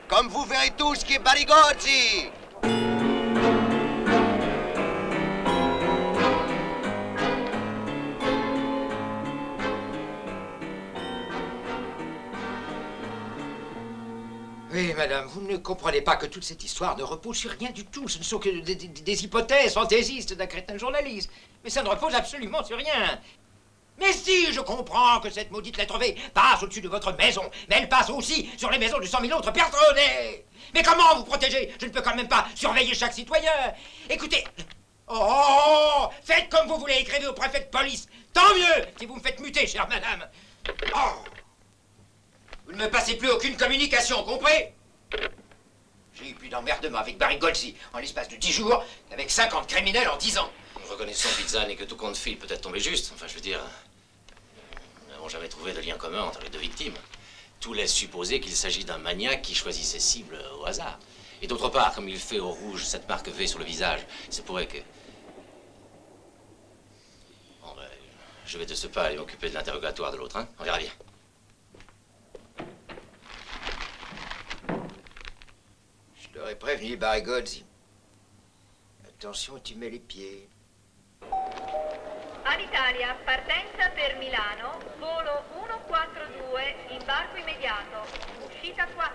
Comme vous verrez tous qui est Barigozzi! Oui, madame, vous ne comprenez pas que toute cette histoire ne repose sur rien du tout. Ce ne sont que des hypothèses fantaisistes d'un crétin journaliste. Mais ça ne repose absolument sur rien. Mais si, je comprends que cette maudite lettre V passe au-dessus de votre maison, mais elle passe aussi sur les maisons de 100 000 autres personnes. Mais comment vous protéger? Je ne peux quand même pas surveiller chaque citoyen. Écoutez... Oh! Faites comme vous voulez, écrivez au préfet de police. Tant mieux si vous me faites muter, chère madame. Oh! Vous ne me passez plus aucune communication, compris? J'ai eu plus d'emmerdement avec Barigozzi en l'espace de 10 jours qu'avec 50 criminels en 10 ans. Nous reconnaissons, Pisani, que tout compte fait peut-être tomber juste. Enfin, je veux dire, nous n'avons jamais trouvé de lien commun entre les deux victimes. Tout laisse supposer qu'il s'agit d'un maniaque qui choisit ses cibles au hasard. Et d'autre part, comme il fait au rouge cette marque V sur le visage, c'est pour elle que... Bon, ben, je vais de ce pas aller m'occuper de l'interrogatoire de l'autre, hein? On verra bien. J'aurais prévenu Barigozzi. Attention, tu mets les pieds. Alitalia, partenza per Milano, volo 142, imbarco immediato, uscita 4.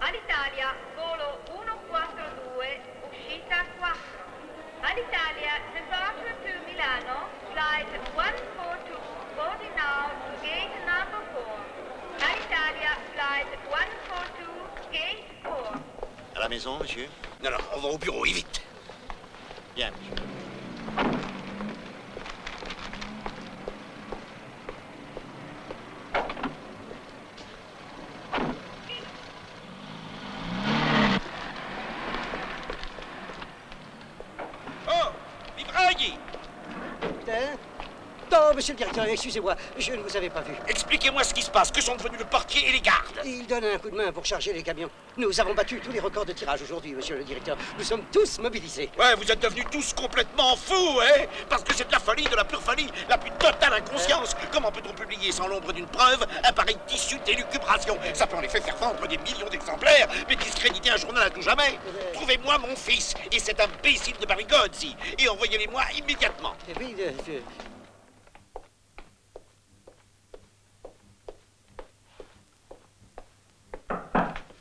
Alitalia, volo 142, uscita 4. Alitalia, departure to Milano, flight 142, boarding now to gate number 4. Alitalia, flight 142, gate 4. À la maison, monsieur? Non, non, on va au bureau, et vite. Bien, monsieur. Oh! Livraghi! Putain! Non, monsieur le directeur, excusez-moi, je ne vous avais pas vu. Expliquez-moi ce qui se passe, que sont devenus le portier et les gardes? Ils donnent un coup de main pour charger les camions. Nous avons battu tous les records de tirage aujourd'hui, monsieur le directeur. Nous sommes tous mobilisés. Ouais, vous êtes devenus tous complètement fous, hein? Parce que c'est de la folie, de la pure folie, la plus totale inconscience. Comment peut-on publier sans l'ombre d'une preuve un pareil tissu d'élucubration? Ça peut en effet faire vendre des millions d'exemplaires, mais discréditer un journal à tout jamais. Trouvez-moi mon fils et cet imbécile de Barigozzi et envoyez-les-moi immédiatement. Oui,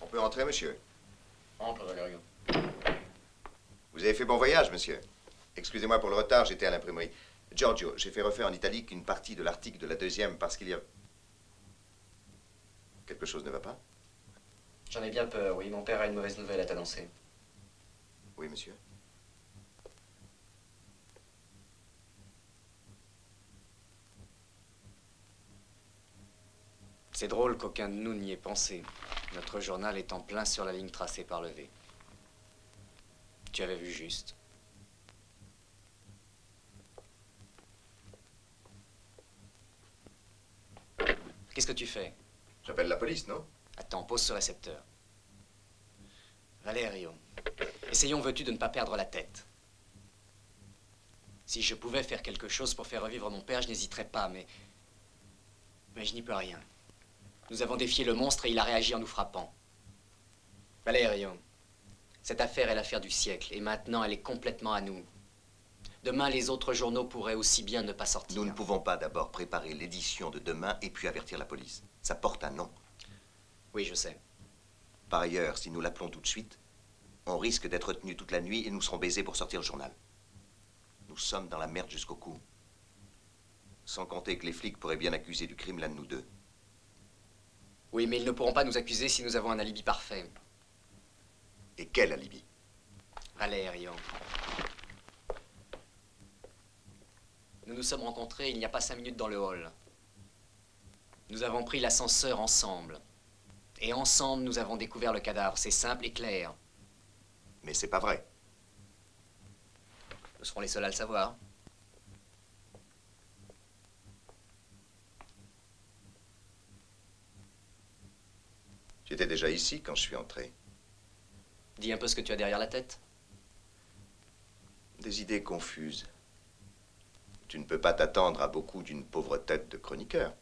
on peut entrer, monsieur. Entre, Valerio. Vous avez fait bon voyage, monsieur. Excusez-moi pour le retard, j'étais à l'imprimerie. Giorgio, j'ai fait refaire en italique une partie de l'article de la deuxième parce qu'il y a... Quelque chose ne va pas? J'en ai bien peur, oui. Mon père a une mauvaise nouvelle à t'annoncer. Oui, monsieur. C'est drôle qu'aucun de nous n'y ait pensé. Notre journal est en plein sur la ligne tracée par le V. Tu avais vu juste. Qu'est-ce que tu fais? J'appelle la police, non? Attends, pose ce récepteur. Valerio, essayons, veux-tu, de ne pas perdre la tête. Si je pouvais faire quelque chose pour faire revivre mon père, je n'hésiterais pas, mais je n'y peux rien. Nous avons défié le monstre et il a réagi en nous frappant. Valerio, cette affaire est l'affaire du siècle et maintenant elle est complètement à nous. Demain, les autres journaux pourraient aussi bien ne pas sortir. Nous ne pouvons pas d'abord préparer l'édition de demain et puis avertir la police. Ça porte un nom. Oui, je sais. Par ailleurs, si nous l'appelons tout de suite, on risque d'être retenus toute la nuit et nous serons baisés pour sortir le journal. Nous sommes dans la merde jusqu'au cou. Sans compter que les flics pourraient bien accuser du crime l'un de nous deux. Oui, mais ils ne pourront pas nous accuser si nous avons un alibi parfait. Et quel alibi? Valerio. Nous nous sommes rencontrés il n'y a pas 5 minutes dans le hall. Nous avons pris l'ascenseur ensemble. Et ensemble, nous avons découvert le cadavre. C'est simple et clair. Mais c'est pas vrai. Nous serons les seuls à le savoir. J'étais déjà ici quand je suis entré. Dis un peu ce que tu as derrière la tête. Des idées confuses. Tu ne peux pas t'attendre à beaucoup d'une pauvre tête de chroniqueur.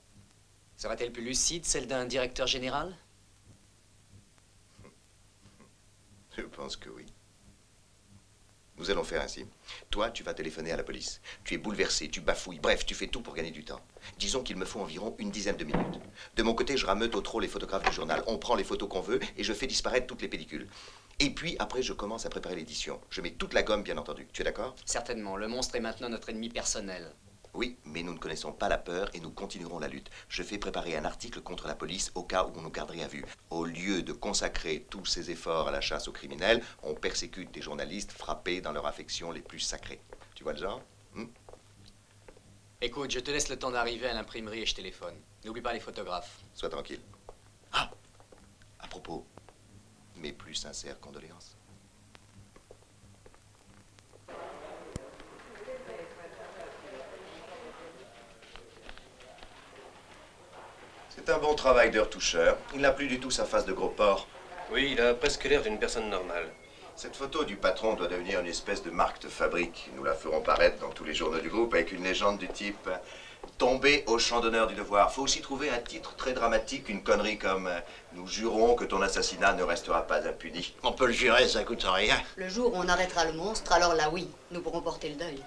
Sera-t-elle plus lucide, celle d'un directeur général? Je pense que oui. Nous allons faire ainsi. Toi, tu vas téléphoner à la police. Tu es bouleversé, tu bafouilles, bref, tu fais tout pour gagner du temps. Disons qu'il me faut environ une dizaine de minutes. De mon côté, je rameute au trot les photographes du journal. On prend les photos qu'on veut et je fais disparaître toutes les pellicules. Et puis, après, je commence à préparer l'édition. Je mets toute la gomme, bien entendu. Tu es d'accord? Certainement. Le monstre est maintenant notre ennemi personnel. Oui, mais nous ne connaissons pas la peur et nous continuerons la lutte. Je fais préparer un article contre la police au cas où on nous garderait à vue. Au lieu de consacrer tous ces efforts à la chasse aux criminels, on persécute des journalistes frappés dans leurs affections les plus sacrées. Tu vois le genre? Écoute, je te laisse le temps d'arriver à l'imprimerie et je téléphone. N'oublie pas les photographes. Sois tranquille. Ah! À propos, mes plus sincères condoléances. C'est un bon travail de retoucheur. Il n'a plus du tout sa face de gros porc. Oui, il a presque l'air d'une personne normale. Cette photo du patron doit devenir une espèce de marque de fabrique. Nous la ferons paraître dans tous les journaux du groupe avec une légende du type « Tomber au champ d'honneur du devoir ». Faut aussi trouver un titre très dramatique, une connerie comme « Nous jurons que ton assassinat ne restera pas impuni ». On peut le jurer, ça coûte rien. Le jour où on arrêtera le monstre, alors là oui, nous pourrons porter le deuil.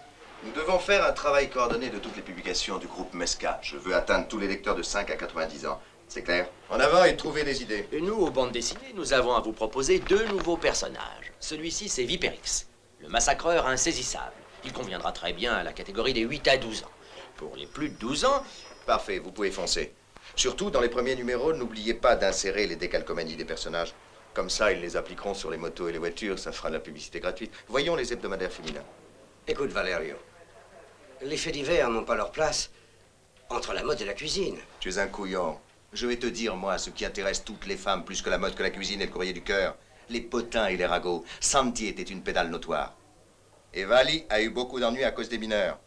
Nous devons faire un travail coordonné de toutes les publications du groupe Mesca. Je veux atteindre tous les lecteurs de 5 à 90 ans. C'est clair? En avant et trouver des idées. Et nous, aux bandes dessinées, nous avons à vous proposer 2 nouveaux personnages. Celui-ci, c'est Vipérix, le massacreur insaisissable. Il conviendra très bien à la catégorie des 8 à 12 ans. Pour les plus de 12 ans... Parfait, vous pouvez foncer. Surtout, dans les premiers numéros, n'oubliez pas d'insérer les décalcomanies des personnages. Comme ça, ils les appliqueront sur les motos et les voitures, ça fera de la publicité gratuite. Voyons les hebdomadaires féminins. Écoute, Valerio, les faits divers n'ont pas leur place entre la mode et la cuisine. Tu es un couillon. Je vais te dire, moi, ce qui intéresse toutes les femmes plus que la mode, que la cuisine et le courrier du cœur. Les potins et les ragots. Santi était une pédale notoire. Et Valli a eu beaucoup d'ennuis à cause des mineurs.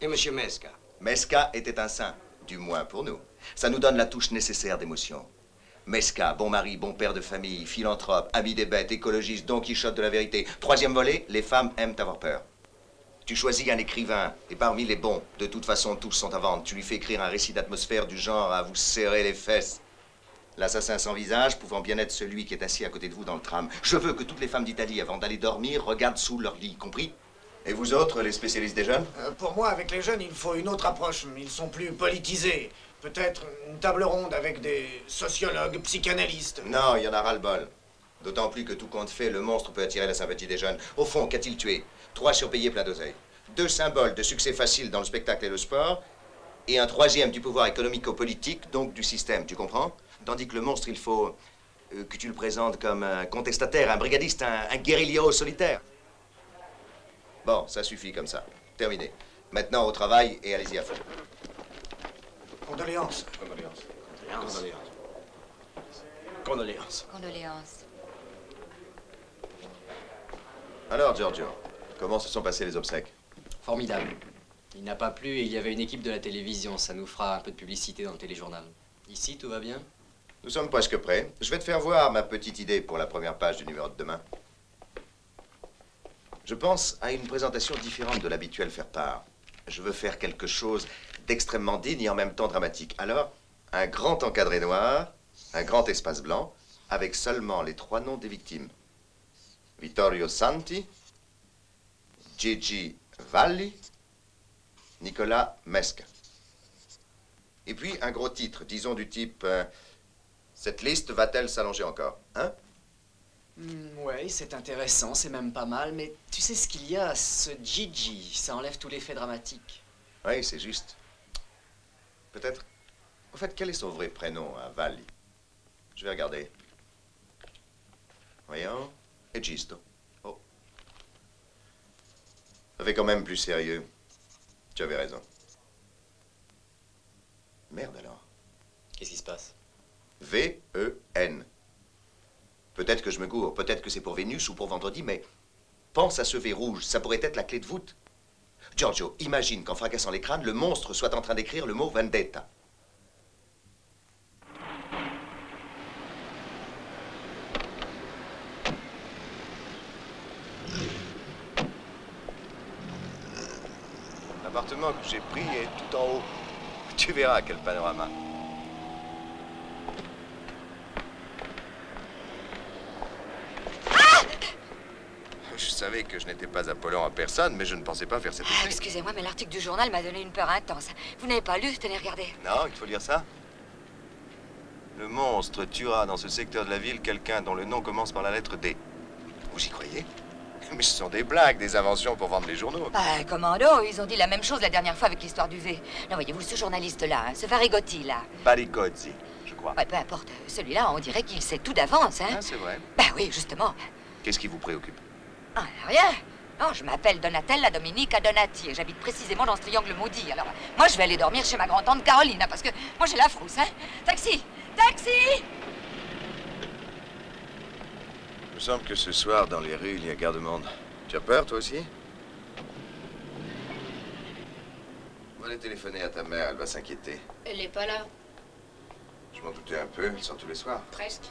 Et Monsieur Mesca? Mesca était un saint, du moins pour nous. Ça nous donne la touche nécessaire d'émotion. Mesca, bon mari, bon père de famille, philanthrope, ami des bêtes, écologiste, Don Quichotte de la vérité. Troisième volet, les femmes aiment avoir peur. Tu choisis un écrivain, et parmi les bons, de toute façon tous sont à vendre. Tu lui fais écrire un récit d'atmosphère du genre à vous serrer les fesses. L'assassin sans visage pouvant bien être celui qui est assis à côté de vous dans le tram. Je veux que toutes les femmes d'Italie, avant d'aller dormir, regardent sous leur lit, compris? Et vous autres, les spécialistes des jeunes? Pour moi, avec les jeunes, il faut une autre approche. Ils sont plus politisés. Peut-être une table ronde avec des sociologues, psychanalystes. Non, il y en a ras-le-bol. D'autant plus que tout compte fait, le monstre peut attirer la sympathie des jeunes. Au fond, qu'a-t-il tué? 3 surpayés plein d'oseille, 2 symboles de succès facile dans le spectacle et le sport, et un 3e du pouvoir économico-politique, donc du système, tu comprends? Tandis que le monstre, il faut que tu le présentes comme un contestataire, un brigadiste, un guérillero solitaire. Bon, ça suffit comme ça. Terminé. Maintenant, au travail et allez-y à fond. Condoléances. Condoléances. Condoléances. Condoléances. Condoléances. Alors, Giorgio, comment se sont passés les obsèques? Formidable. Il n'a pas plu et il y avait une équipe de la télévision. Ça nous fera un peu de publicité dans le téléjournal. Ici, tout va bien? Nous sommes presque prêts. Je vais te faire voir ma petite idée pour la première page du numéro de demain. Je pense à une présentation différente de l'habituel faire part. Je veux faire quelque chose d'extrêmement digne et en même temps dramatique. Alors, un grand encadré noir, un grand espace blanc, avec seulement les 3 noms des victimes. Vittorio Santi, Gigi Valli, Nicolas Mesca. Et puis un gros titre, disons du type « Cette liste va-t-elle s'allonger encore ?» Hein? Ouais, c'est intéressant, c'est même pas mal, mais tu sais ce qu'il y a, ce Gigi, ça enlève tout l'effet dramatique. Oui, c'est juste. Peut-être. Au fait, quel est son vrai prénom à Valli? Je vais regarder. Voyons. Et Gisto. Oh. Ça fait quand même plus sérieux. Tu avais raison. Merde alors. Qu'est-ce qui se passe? V-E-N. Peut-être que je me gourre, peut-être que c'est pour Vénus ou pour vendredi, mais pense à ce V rouge, ça pourrait être la clé de voûte. Giorgio, imagine qu'en fracassant les crânes, le monstre soit en train d'écrire le mot vendetta. L'appartement que j'ai pris est tout en haut. Tu verras quel panorama. Je savais que je n'étais pas appelant à personne, mais je ne pensais pas faire cette étude. Excusez-moi, mais l'article du journal m'a donné une peur intense. Vous n'avez pas lu, tenez, regardez. Non, il faut lire ça. Le monstre tuera dans ce secteur de la ville quelqu'un dont le nom commence par la lettre D. Vous y croyez? Mais ce sont des blagues, des inventions pour vendre les journaux. Ah, commando, ils ont dit la même chose la dernière fois avec l'histoire du V. Non, voyez-vous, ce journaliste-là, hein, ce Barigozzi, là. Barigozzi, je crois. Ouais, peu importe. Celui-là, on dirait qu'il sait tout d'avance, hein. Ah, c'est vrai. Bah oui, justement. Qu'est-ce qui vous préoccupe? Ah, rien. Non, je m'appelle Donatella Dominica Donati et j'habite précisément dans ce triangle maudit. Alors, moi, je vais aller dormir chez ma grand-tante Carolina parce que moi, j'ai la frousse, hein. Taxi! Taxi! Il me semble que ce soir, dans les rues, il y a guère de monde. Tu as peur, toi aussi? On va aller téléphoner à ta mère, elle va s'inquiéter. Elle n'est pas là. Je m'en doutais un peu, elle sort tous les soirs. Presque.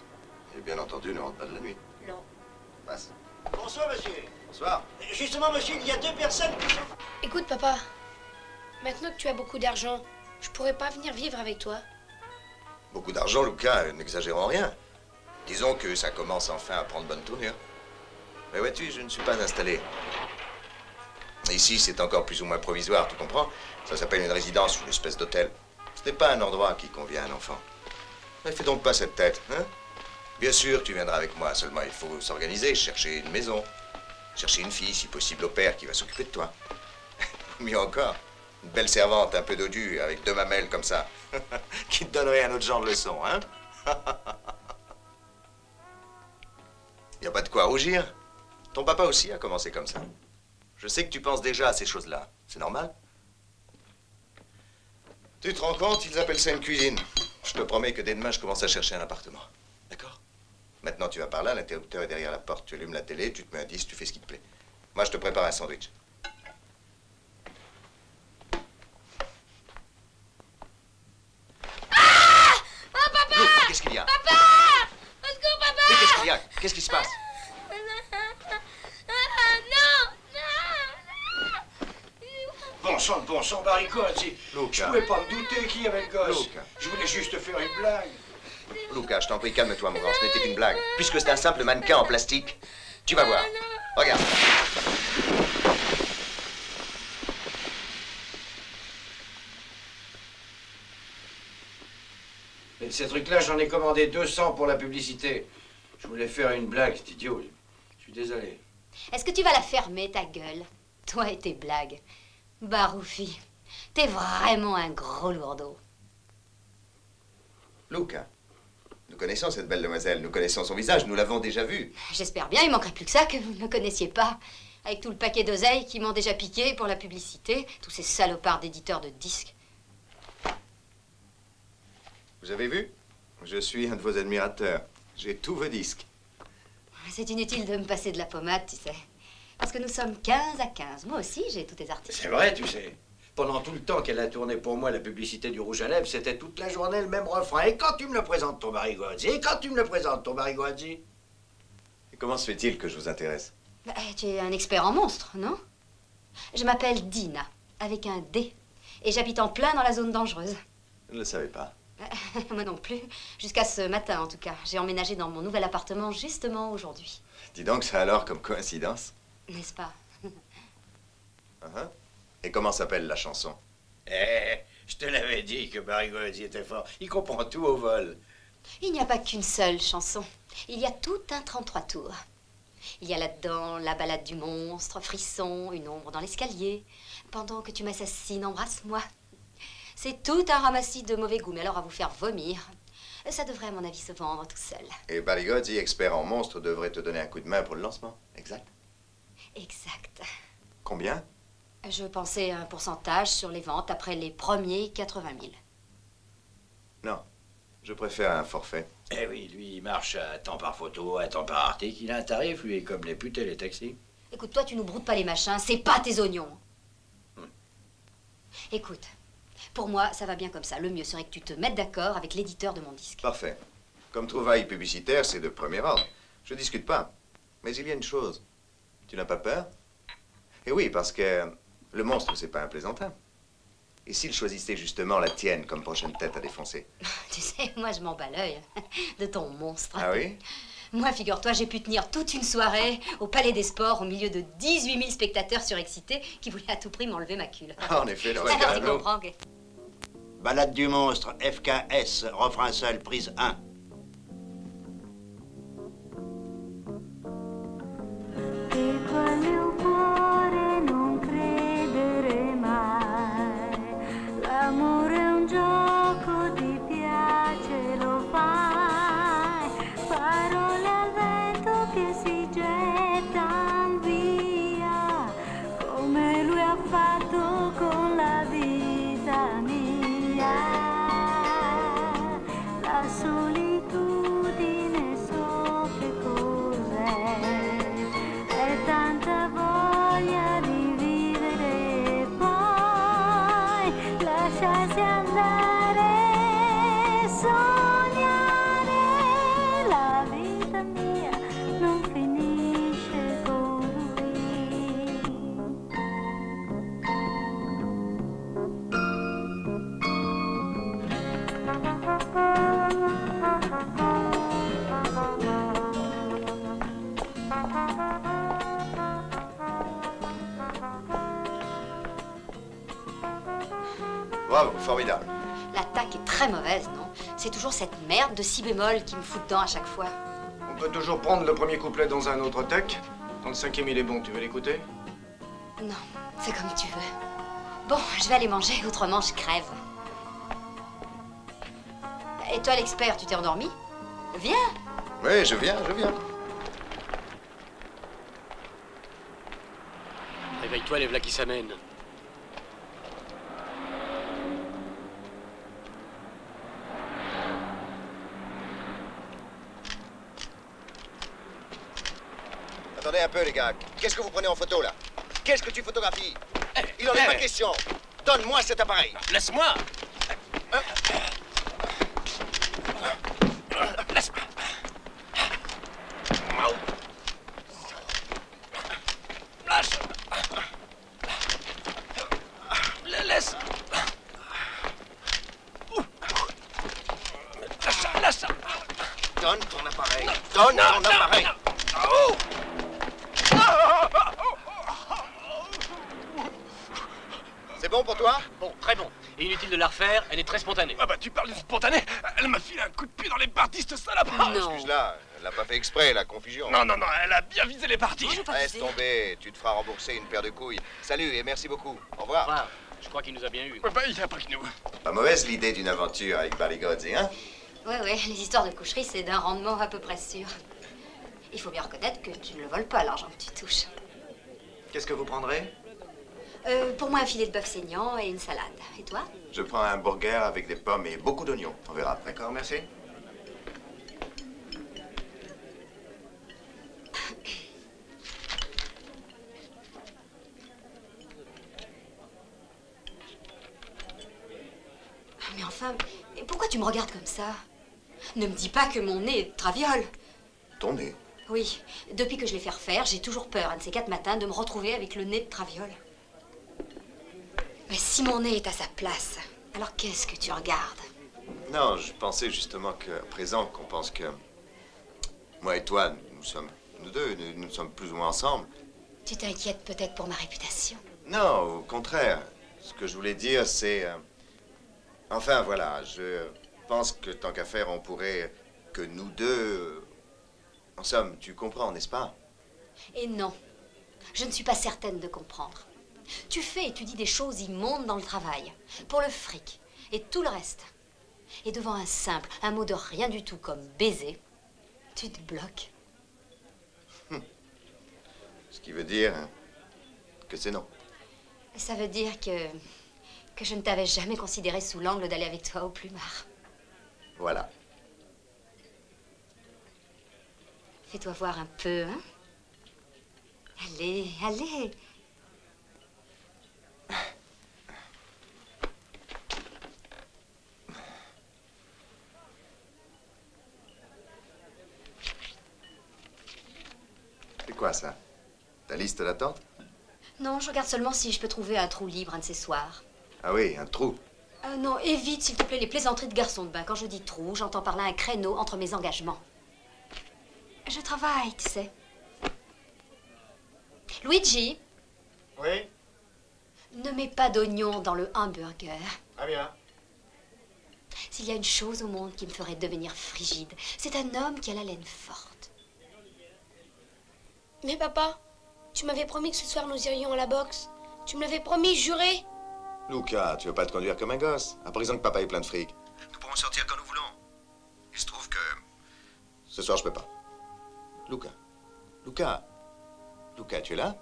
Et bien entendu, ne rentre pas de la nuit. Non. Passe. Bonsoir, monsieur. Bonsoir. Justement, monsieur, il y a 2 personnes qui sont... Écoute, papa, maintenant que tu as beaucoup d'argent, je pourrais pas venir vivre avec toi. Beaucoup d'argent, Luca, n'exagérons rien. Disons que ça commence enfin à prendre bonne tournure. Mais vois-tu, je ne suis pas installé. Ici, c'est encore plus ou moins provisoire, tu comprends? Ça s'appelle une résidence ou une espèce d'hôtel. Ce n'est pas un endroit qui convient à un enfant. Mais fais donc pas cette tête, hein? Bien sûr, tu viendras avec moi, seulement il faut s'organiser, chercher une maison, chercher une fille, si possible au père, qui va s'occuper de toi. Mieux encore, une belle servante, un peu dodue, avec 2 mamelles comme ça, qui te donnerait un autre genre de leçon, hein? Y a pas de quoi rougir. Ton papa aussi a commencé comme ça. Je sais que tu penses déjà à ces choses-là, c'est normal? Tu te rends compte, ils appellent ça une cuisine. Je te promets que dès demain, je commence à chercher un appartement. D'accord? Maintenant, tu vas par là, l'interrupteur est derrière la porte. Tu allumes la télé, tu te mets un disque, tu fais ce qui te plaît. Moi, je te prépare un sandwich. Ah! Oh, papa! Qu'est-ce qu'il y a? Papa! Qu'est-ce qui se passe? Bon sang, Barigozzi. Je pouvais pas me douter qui avait le gosse. Luca. Je voulais juste faire une blague. Luca, je t'en prie, calme-toi, mon grand. Ce n'était qu'une blague. Puisque c'est un simple mannequin en plastique, tu vas voir. Regarde. Mais ces trucs-là, j'en ai commandé 200 pour la publicité. Je voulais faire une blague, c'est idiot. Je suis désolé. Est-ce que tu vas la fermer, ta gueule? Toi et tes blagues. Baroufi, t'es vraiment un gros lourdeau. Luca, nous connaissons cette belle demoiselle, nous connaissons son visage, nous l'avons déjà vue. J'espère bien, il manquerait plus que ça que vous ne me connaissiez pas. Avec tout le paquet d'oseilles qui m'ont déjà piqué pour la publicité, tous ces salopards d'éditeurs de disques. Vous avez vu? Je suis un de vos admirateurs. J'ai tous vos disques. C'est inutile de me passer de la pommade, tu sais. Parce que nous sommes 15 à 15. Moi aussi, j'ai tous tes articles. C'est vrai, tu sais. Pendant tout le temps qu'elle a tourné pour moi la publicité du rouge à lèvres, c'était toute la journée le même refrain. Et quand tu me le présentes, ton Barigozzi? Et quand tu me le présentes, ton Barigozzi? Et comment se fait-il que je vous intéresse? Bah, tu es un expert en monstres, non? Je m'appelle Dina, avec un D. Et j'habite en plein dans la zone dangereuse. Je ne le savais pas. Moi non plus. Jusqu'à ce matin, en tout cas. J'ai emménagé dans mon nouvel appartement, justement, aujourd'hui. Dis donc, ça alors comme coïncidence. N'est-ce pas? Et comment s'appelle la chanson? Eh, je te l'avais dit que Barigozzi était fort. Il comprend tout au vol. Il n'y a pas qu'une seule chanson. Il y a tout un 33 tours. Il y a là-dedans la balade du monstre, frisson, une ombre dans l'escalier. Pendant que tu m'assassines, embrasse-moi. C'est tout un ramassis de mauvais goût, mais alors à vous faire vomir. Ça devrait, à mon avis, se vendre tout seul. Et Barigozzi, expert en monstres, devrait te donner un coup de main pour le lancement, exact? Exact. Combien? Je pensais un pourcentage sur les ventes après les premiers 80 000. Non, je préfère un forfait. Eh oui, lui, il marche à temps par photo, à temps par article. Il a un tarif, lui, comme les putes et les taxis. Écoute, toi, tu nous broutes pas les machins, c'est pas tes oignons. Écoute, pour moi, ça va bien comme ça. Le mieux serait que tu te mettes d'accord avec l'éditeur de mon disque. Parfait. Comme trouvaille publicitaire, c'est de premier ordre. Je discute pas. Mais il y a une chose. Tu n'as pas peur? Eh oui, parce que le monstre, c'est pas un plaisantin. Et s'il choisissait justement la tienne comme prochaine tête à défoncer? Tu sais, moi, je m'en bats l'œil de ton monstre. Ah oui? Moi, figure-toi, j'ai pu tenir toute une soirée au Palais des Sports au milieu de 18 000 spectateurs surexcités qui voulaient à tout prix m'enlever ma cule. Ah, en effet, le regard. Tu comprends que... Balade du monstre, FKS, refrain seul, prise 1. Formidable. L'attaque est très mauvaise, non? C'est toujours cette merde de si bémol qui me fout dedans à chaque fois. On peut toujours prendre le premier couplet dans un autre tech. Dans le cinquième, il est bon. Tu veux l'écouter? Non, c'est comme tu veux. Bon, je vais aller manger, autrement je crève. Et toi, l'expert, tu t'es endormi? Viens! Oui, je viens, je viens. Réveille-toi, les v'là qui s'amènent. Attendez un peu, les gars. Qu'est-ce que vous prenez en photo, là? Qu'est-ce que tu photographies? Il en est pas question. Donne-moi cet appareil. Laisse-moi. Laisse-moi. bon pour toi? Bon, très bon. Et inutile de la refaire, elle est très spontanée. Ah bah tu parles de spontanée? Elle m'a filé un coup de pied dans les parties, cette salope. Excuse-la, elle l'a pas fait exprès, la confusion. Non, non, non, elle a bien visé les parties. Laisse tomber, tu te feras rembourser une paire de couilles. Salut et merci beaucoup. Au revoir. Au revoir. Je crois qu'il nous a bien eu. Ouais, bah, il a pris que nous. Pas mauvaise l'idée d'une aventure avec Barigozzi, hein? Ouais, ouais, les histoires de coucherie, c'est d'un rendement à peu près sûr. Il faut bien reconnaître que tu ne le voles pas, l'argent que tu touches. Qu'est-ce que vous prendrez? Pour moi, un filet de bœuf saignant et une salade. Et toi? Je prends un burger avec des pommes et beaucoup d'oignons. On verra après. D'accord, merci. Mais enfin, pourquoi tu me regardes comme ça? Ne me dis pas que mon nez traviole. Ton nez? Oui. Depuis que je l'ai fait refaire, j'ai toujours peur, un de ces quatre matins, de me retrouver avec le nez de traviole. Mais si mon nez est à sa place, alors qu'est-ce que tu regardes? Non, je pensais justement qu'à présent, qu'on pense que... moi et toi, nous sommes... nous deux, nous sommes plus ou moins ensemble. Tu t'inquiètes peut-être pour ma réputation? Non, au contraire. Ce que je voulais dire, c'est... enfin, voilà, je pense que tant qu'à faire, on pourrait que nous deux... En somme, tu comprends, n'est-ce pas? Et non, je ne suis pas certaine de comprendre. Tu fais et tu dis des choses immondes dans le travail, pour le fric et tout le reste. Et devant un simple, un mot de rien du tout comme baiser, tu te bloques. Ce qui veut dire que c'est non. Ça veut dire que je ne t'avais jamais considéré sous l'angle d'aller avec toi au plumard. Voilà. Fais-toi voir un peu, hein? Allez, allez! C'est quoi ça? Ta liste d'attente? Non, je regarde seulement si je peux trouver un trou libre un de ces soirs. Ah oui, un trou? Non, évite s'il te plaît les plaisanteries de garçon de bain. Quand je dis trou, j'entends par là un créneau entre mes engagements. Je travaille, tu sais. Luigi? Oui? Ne mets pas d'oignons dans le hamburger. Ah bien. S'il y a une chose au monde qui me ferait devenir frigide, c'est un homme qui a la laine forte. Mais papa, tu m'avais promis que ce soir nous irions à la boxe. Tu me l'avais promis, juré. Luca, tu veux pas te conduire comme un gosse. À présent que papa est plein de fric. Nous pourrons sortir quand nous voulons. Il se trouve que... ce soir, je peux pas. Luca, Luca, Luca, tu es là?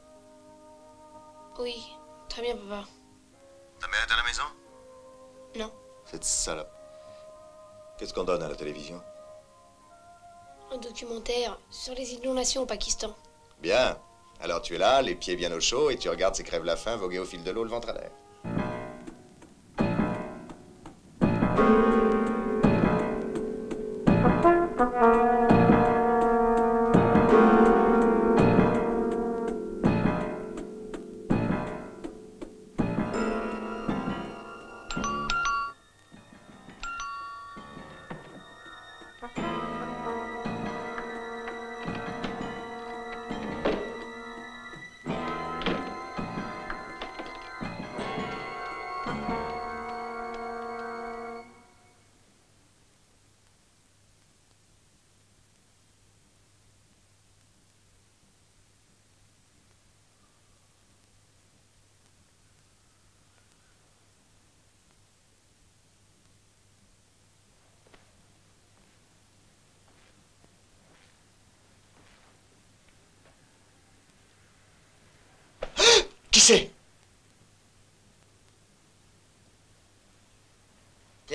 Oui, très bien, papa. Ta mère est à la maison? Non. Cette salope. Qu'est-ce qu'on donne à la télévision? Un documentaire sur les inondations au Pakistan. Bien. Alors tu es là, les pieds bien au chaud, et tu regardes ces crèves la faim voguer au fil de l'eau, le ventre à l'air.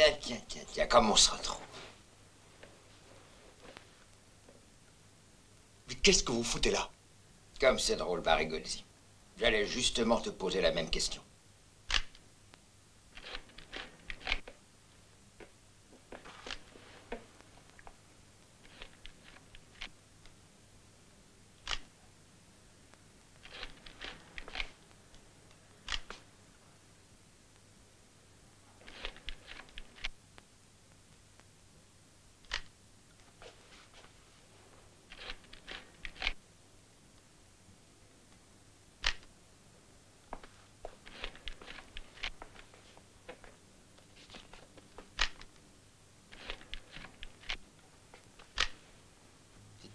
Tiens, tiens, tiens, tiens, comme on se retrouve. Mais qu'est-ce que vous foutez là? Comme c'est drôle, Barigozzi. J'allais justement te poser la même question.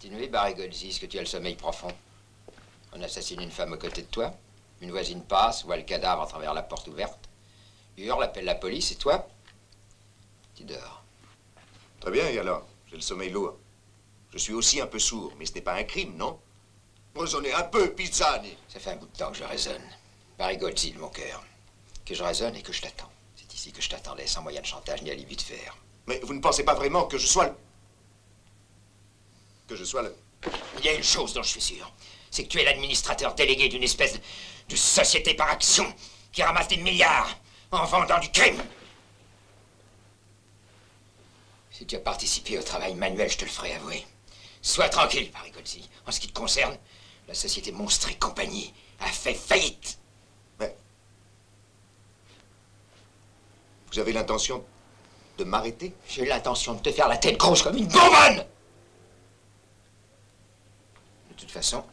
continuer, Barigozzi, est-ce que tu as le sommeil profond? On assassine une femme aux côtés de toi, une voisine passe, voit le cadavre à travers la porte ouverte, hurle, appelle la police, et toi, tu dors. Très bien, et alors? J'ai le sommeil lourd. Je suis aussi un peu sourd, mais ce n'est pas un crime, non? Raisonnez un peu, Pisani! Ça fait un bout de temps que je raisonne. Barigozzi de mon cœur. Que je raisonne et que je t'attends. C'est ici que je t'attendais, sans moyen de chantage ni alibi de fer. Mais vous ne pensez pas vraiment que je sois le... Il y a une chose dont je suis sûr. C'est que tu es l'administrateur délégué d'une espèce de société par action qui ramasse des milliards en vendant du crime. Si tu as participé au travail manuel, je te le ferai avouer. Sois tranquille, Barigozzi. En ce qui te concerne, la société Monstre et compagnie a fait faillite. Mais... vous avez l'intention de m'arrêter? J'ai l'intention de te faire la tête grosse comme une bonbonne! De toute façon,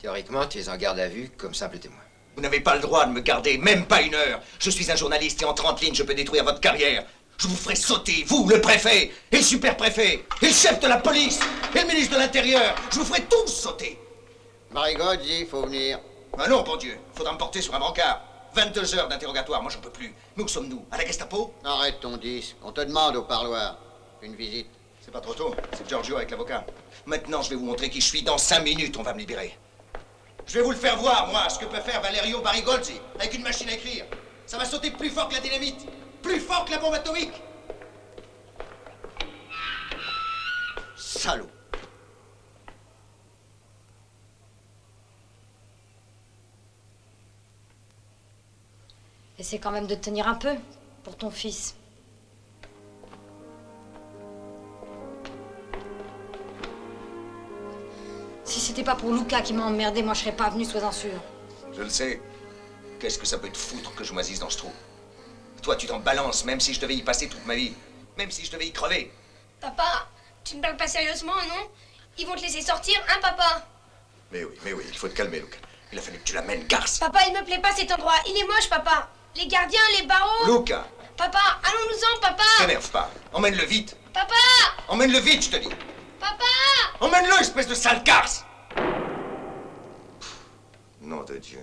théoriquement, tu es en garde à vue comme simple témoin. Vous n'avez pas le droit de me garder, même pas une heure. Je suis un journaliste et en 30 lignes, je peux détruire votre carrière. Je vous ferai sauter, vous, le préfet, et le super-préfet, et le chef de la police, et le ministre de l'Intérieur. Je vous ferai tous sauter. Barigozzi, il faut venir. Ah non, bon Dieu, faudra me porter sur un brancard. 22 heures d'interrogatoire, moi j'en peux plus. Mais où sommes-nous? À la Gestapo? Arrête ton disque, on te demande au parloir. Une visite. C'est pas trop tôt, c'est Giorgio avec l'avocat. Maintenant, je vais vous montrer qui je suis. Dans 5 minutes, on va me libérer. Je vais vous le faire voir, moi, ce que peut faire Valerio Barigozzi avec une machine à écrire. Ça va sauter plus fort que la dynamite, plus fort que la bombe atomique. Salaud. Essaie quand même de te tenir un peu pour ton fils. Si c'était pas pour Luca qui m'a emmerdé, moi je serais pas venu, sois-en sûr. Je le sais. Qu'est-ce que ça peut te foutre que je moisisse dans ce trou? Toi, tu t'en balances, même si je devais y passer toute ma vie. Même si je devais y crever. Papa, tu ne parles pas sérieusement, non? Ils vont te laisser sortir, hein, papa? Mais oui, il faut te calmer, Luca. Il a fallu que tu l'amènes, garce. Papa, il me plaît pas cet endroit. Il est moche, papa. Les gardiens, les barreaux. Luca. Papa, allons-nous-en, papa. T'énerve pas. Emmène-le vite. Papa. Emmène-le vite, je te dis. Papa! Emmène-le, espèce de sale garce! Nom de Dieu.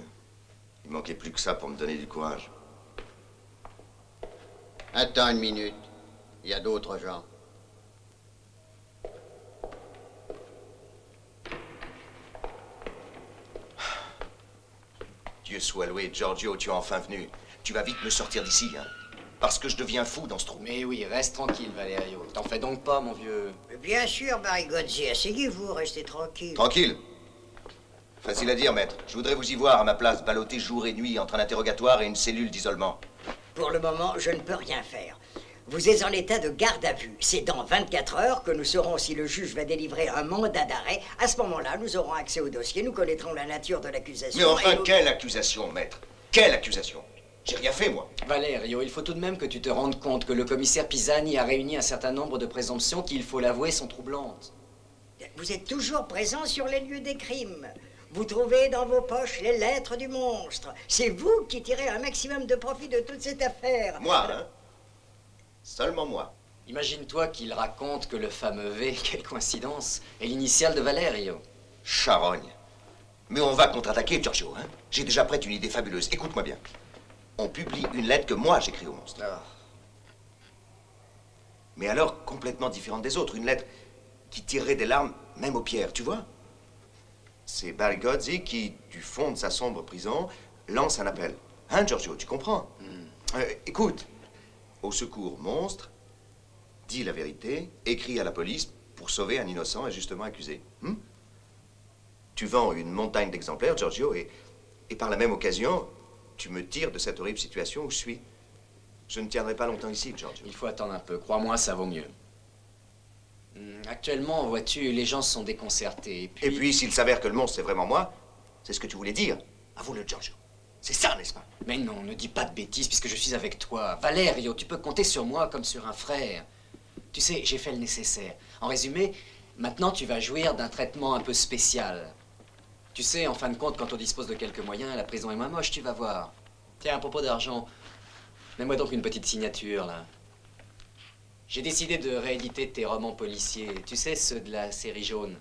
Il manquait plus que ça pour me donner du courage. Attends une minute. Il y a d'autres gens. Dieu soit loué, Giorgio, tu es enfin venu. Tu vas vite me sortir d'ici, hein? Parce que je deviens fou dans ce trou. Mais oui, reste tranquille, Valerio. T'en fais donc pas, mon vieux. Mais bien sûr, Barigozzi, asseyez-vous, restez tranquille. Tranquille? Facile à dire, maître. Je voudrais vous y voir à ma place, balloté jour et nuit entre un interrogatoire et une cellule d'isolement. Pour le moment, je ne peux rien faire. Vous êtes en état de garde à vue. C'est dans 24 heures que nous saurons si le juge va délivrer un mandat d'arrêt. À ce moment-là, nous aurons accès au dossier, nous connaîtrons la nature de l'accusation. Mais enfin, quelle accusation, maître? Quelle accusation? J'ai rien fait, moi. Valerio, il faut tout de même que tu te rendes compte que le commissaire Pisani a réuni un certain nombre de présomptions qui, il faut l'avouer, sont troublantes. Vous êtes toujours présent sur les lieux des crimes. Vous trouvez dans vos poches les lettres du monstre. C'est vous qui tirez un maximum de profit de toute cette affaire. Moi, hein? Seulement moi. Imagine-toi qu'il raconte que le fameux V, quelle coïncidence, est l'initiale de Valerio. Charogne. Mais on va contre-attaquer, Giorgio, hein? J'ai déjà prête une idée fabuleuse. Écoute-moi bien. On publie une lettre que moi j'écris au monstre. Ah. Mais alors complètement différente des autres. Une lettre qui tirerait des larmes même aux pierres, tu vois? C'est Barigozzi qui, du fond de sa sombre prison, lance un appel. Hein, Giorgio, tu comprends? Écoute, au secours, monstre, dis la vérité, écris à la police pour sauver un innocent injustement accusé. Tu vends une montagne d'exemplaires, Giorgio, et par la même occasion... tu me tires de cette horrible situation où je suis. Je ne tiendrai pas longtemps ici, Giorgio. Il faut attendre un peu. Crois-moi, ça vaut mieux. Actuellement, vois-tu, les gens sont déconcertés. Et puis s'il s'avère que le monstre, c'est vraiment moi, c'est ce que tu voulais dire. Avoue-le, Giorgio. C'est ça, n'est-ce pas? Mais non, ne dis pas de bêtises, puisque je suis avec toi. Valerio, tu peux compter sur moi comme sur un frère. Tu sais, j'ai fait le nécessaire. En résumé, maintenant, tu vas jouir d'un traitement un peu spécial. Tu sais, en fin de compte, quand on dispose de quelques moyens, la prison est moins moche, tu vas voir. Tiens, à propos d'argent, mets-moi donc une petite signature, là. J'ai décidé de rééditer tes romans policiers, tu sais, ceux de la série jaune.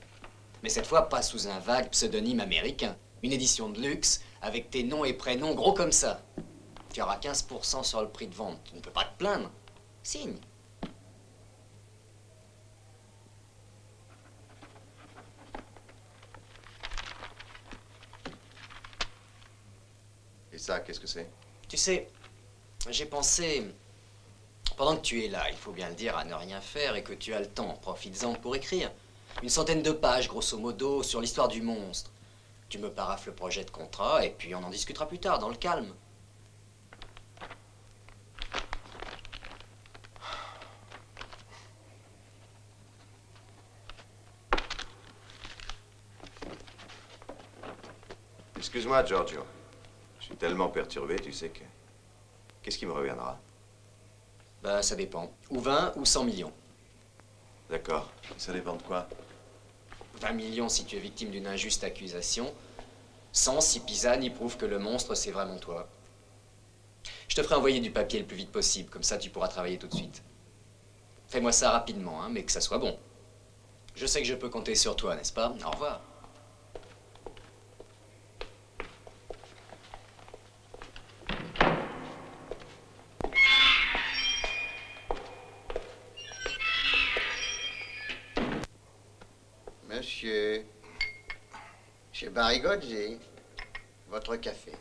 mais cette fois pas sous un vague pseudonyme américain. Une édition de luxe avec tes noms et prénoms gros comme ça. Tu auras 15% sur le prix de vente. Tu ne peux pas te plaindre. Signe. Et ça, qu'est-ce que c'est? Tu sais, j'ai pensé, pendant que tu es là, il faut bien le dire, à ne rien faire et que tu as le temps, profites-en pour écrire. Une centaine de pages, grosso modo, sur l'histoire du monstre. Tu me paraphes le projet de contrat et puis on en discutera plus tard, dans le calme. Excuse-moi, Giorgio. Je suis tellement perturbé, tu sais que... Qu'est-ce qui me reviendra? Ben, ça dépend. Ou 20 ou 100 millions. D'accord. Ça dépend de quoi? 20 millions si tu es victime d'une injuste accusation, 100 si Pisani prouve que le monstre, c'est vraiment toi. Je te ferai envoyer du papier le plus vite possible, comme ça tu pourras travailler tout de suite. Fais-moi ça rapidement, hein, mais que ça soit bon. Je sais que je peux compter sur toi, n'est-ce pas? Au revoir. Monsieur Barigozzi, votre café.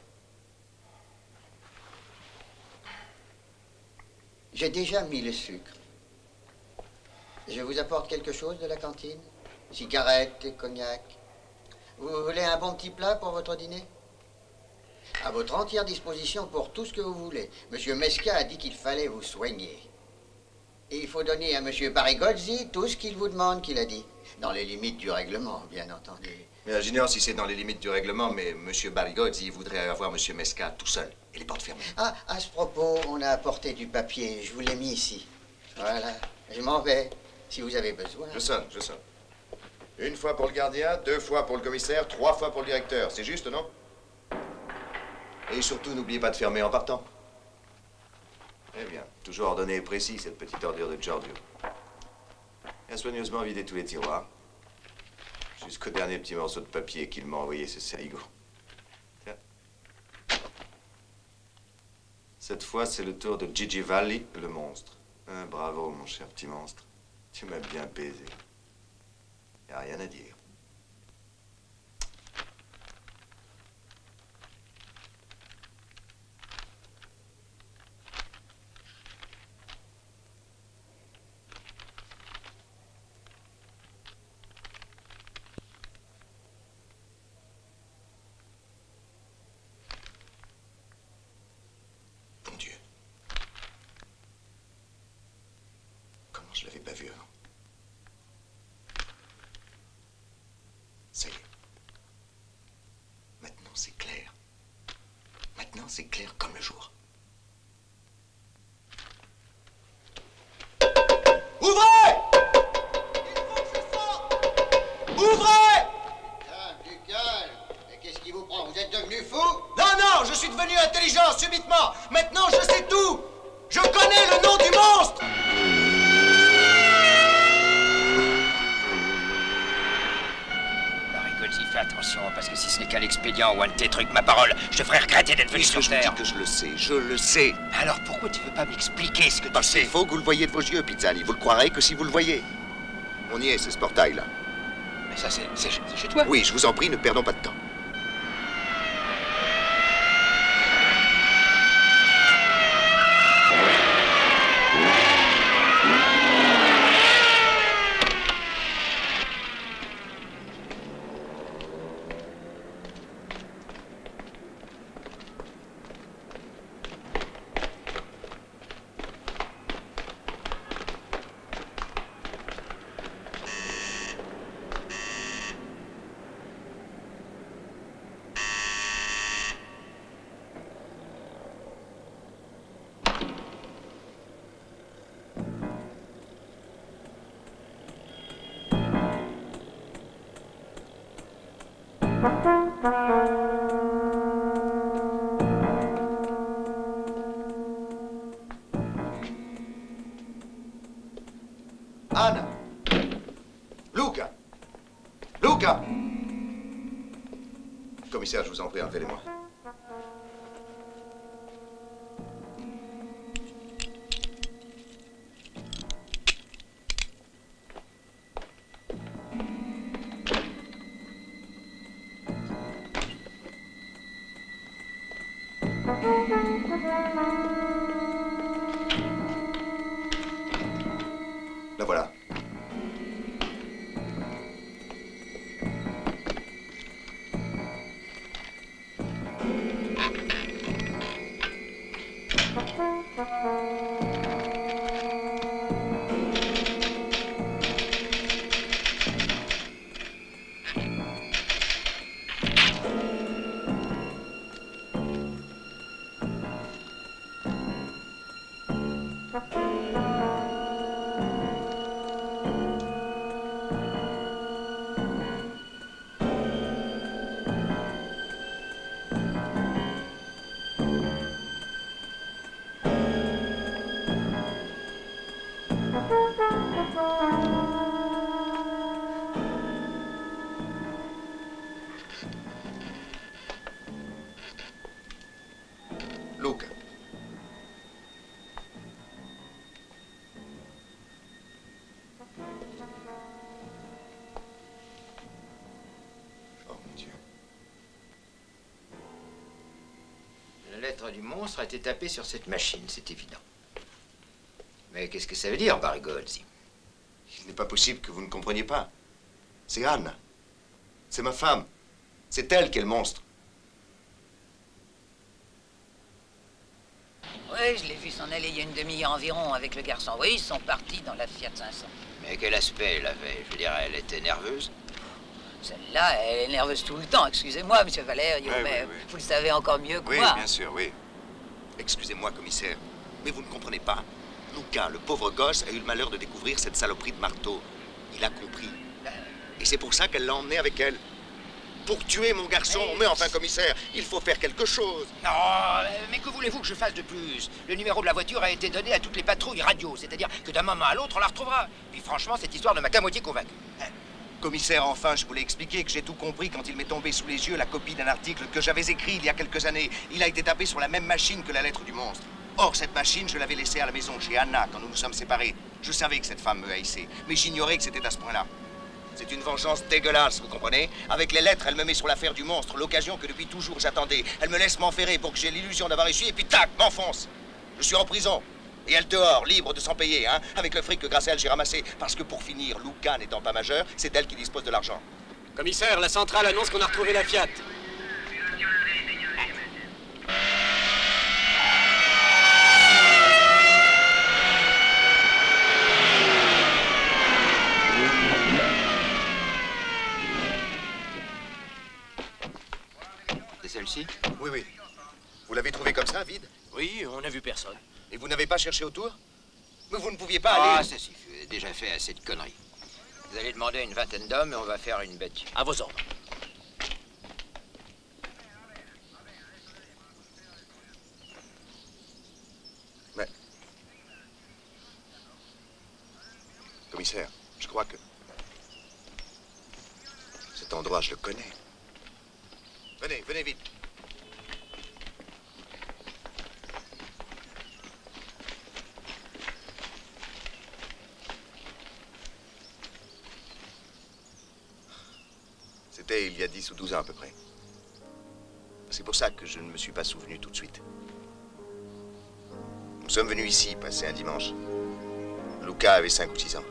J'ai déjà mis le sucre. Je vous apporte quelque chose de la cantine? Cigarettes, cognac. Vous voulez un bon petit plat pour votre dîner? À votre entière disposition pour tout ce que vous voulez. Monsieur Mesca a dit qu'il fallait vous soigner. Et il faut donner à monsieur Barigozzi tout ce qu'il vous demande, qu'il a dit. Dans les limites du règlement, bien entendu. Mais j'ignore si c'est dans les limites du règlement, mais monsieur Barigozzi voudrait avoir monsieur Mesca tout seul et les portes fermées. Ah, à ce propos, on a apporté du papier. Je vous l'ai mis ici. Voilà. Je m'en vais, si vous avez besoin. Je sonne, je sonne. Une fois pour le gardien, 2 fois pour le commissaire, 3 fois pour le directeur. C'est juste, non? Et surtout, n'oubliez pas de fermer en partant. Eh bien, toujours ordonné et précis, cette petite ordure de Giorgio. Il a soigneusement vidé tous les tiroirs, jusqu'au dernier petit morceau de papier qu'il m'a envoyé, ce saligo. Tiens. Cette fois, c'est le tour de Gigi Valli, le monstre. Hein, bravo, mon cher petit monstre. Tu m'as bien baisé. Y a rien à dire. Je l'avais pas vu avant. Ça y est. Maintenant, c'est clair. Maintenant, c'est clair comme le jour. Ouvrez! Il faut que je sorte! Ouvrez! Putain, du calme. Mais qu'est-ce qui vous prend? Vous êtes devenu fou? Non, non, je suis devenu intelligent, subitement. Maintenant, je sais tout. Je connais le nom du monstre. Fais attention, parce que si ce n'est qu'un expédient ou un de tes trucs, ma parole, je te ferai regretter d'être venu sur Terre. Je vous dis que je le sais, je le sais. Alors pourquoi tu veux pas m'expliquer ce que tu sais? Il faut que vous le voyez de vos yeux, Pisani. Vous le croirez que si vous le voyez. On y est, c'est ce portail-là. Mais ça, c'est chez toi? Oui, je vous en prie, ne perdons pas de temps. Anna! Luca! Luca! commissaire, je vous en prie, enlevez-les-moi. La voilà. Du monstre a été tapé sur cette machine, c'est évident. Mais qu'est-ce que ça veut dire, Barigozzi? Il n'est pas possible que vous ne compreniez pas. C'est Anna. C'est ma femme. C'est elle qui est le monstre. Oui, je l'ai vu s'en aller il y a une demi-heure environ avec le garçon. Oui, ils sont partis dans la Fiat 500. Mais quel aspect elle avait? Je veux dire, elle était nerveuse. Celle-là, elle est nerveuse tout le temps. Excusez-moi, monsieur Valerio, mais oui. Vous le savez encore mieux que moi. Oui, bien sûr, oui. Excusez-moi, commissaire, mais vous ne comprenez pas. Luca, le pauvre gosse, a eu le malheur de découvrir cette saloperie de marteau. Il a compris. Et c'est pour ça qu'elle l'a emmené avec elle. Pour tuer mon garçon, mais enfin, commissaire, il faut faire quelque chose. Non, mais que voulez-vous que je fasse de plus? Le numéro de la voiture a été donné à toutes les patrouilles radio, c'est-à-dire que d'un moment à l'autre, on la retrouvera. Puis franchement, cette histoire ne m'a qu'à moitié convaincu. Commissaire, enfin, je voulais expliquer que j'ai tout compris quand il m'est tombé sous les yeux la copie d'un article que j'avais écrit il y a quelques années. Il a été tapé sur la même machine que la lettre du monstre. Or, cette machine, je l'avais laissée à la maison chez Anna quand nous nous sommes séparés. Je savais que cette femme me haïssait, mais j'ignorais que c'était à ce point-là. C'est une vengeance dégueulasse, vous comprenez? Avec les lettres, elle me met sur l'affaire du monstre, l'occasion que depuis toujours j'attendais. Elle me laisse m'enferrer pour que j'ai l'illusion d'avoir échoué, et puis tac, m'enfonce. Je suis en prison. Et elle dehors, libre de s'en payer, hein, avec le fric que grâce à elle j'ai ramassé. Parce que pour finir, Luca n'étant pas majeur, c'est elle qui dispose de l'argent. Commissaire, la centrale annonce qu'on a retrouvé la Fiat. C'est celle-ci? Oui, oui. Vous l'avez trouvée comme ça, vide? Oui, on n'a vu personne. Et vous n'avez pas cherché autour? Mais vous ne pouviez pas aller... Ah, ça suffit. Vous avez déjà fait assez de conneries. Vous allez demander à une vingtaine d'hommes et on va faire une battue. À vos ordres. Mais... Commissaire, je crois que... Cet endroit, je le connais. Venez, venez vite. C'était il y a 10 ou 12 ans à peu près. C'est pour ça que je ne me suis pas souvenu tout de suite. Nous sommes venus ici passer un dimanche. Luca avait 5 ou 6 ans.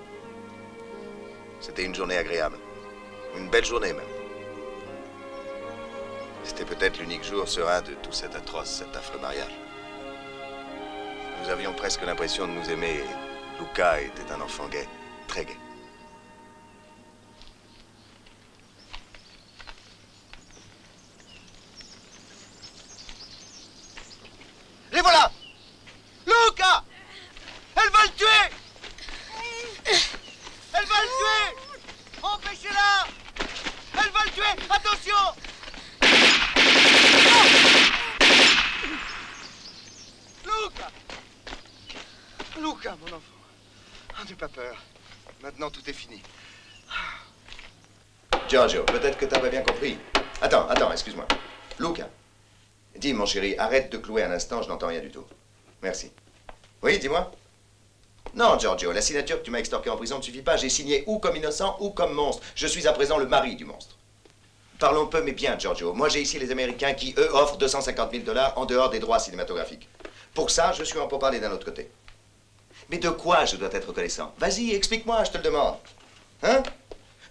C'était une journée agréable. Une belle journée même. C'était peut-être l'unique jour serein de tout cet atroce, cet affreux mariage. Nous avions presque l'impression de nous aimer et Luca était un enfant gai, très gai. Les voilà! Luca! Elle va le tuer! Elle va le tuer! Empêchez-la! Elle va le tuer! Attention! Luca! Luca, mon enfant. Oh, n'aie pas peur. Maintenant, tout est fini. Giorgio, peut-être que t'avais bien compris. Attends, excuse-moi. Luca, dis, mon chéri, arrête de clouer un instant, je n'entends rien du tout. Merci. Oui, dis-moi. Non, Giorgio, la signature que tu m'as extorquée en prison ne suffit pas. J'ai signé ou comme innocent ou comme monstre. Je suis à présent le mari du monstre. Parlons peu mais bien, Giorgio. Moi, j'ai ici les Américains qui, eux, offrent 250 000 $ en dehors des droits cinématographiques. Pour ça, je suis en pourparlers d'un autre côté. Mais de quoi je dois être reconnaissant? Vas-y, explique-moi, je te le demande. Hein?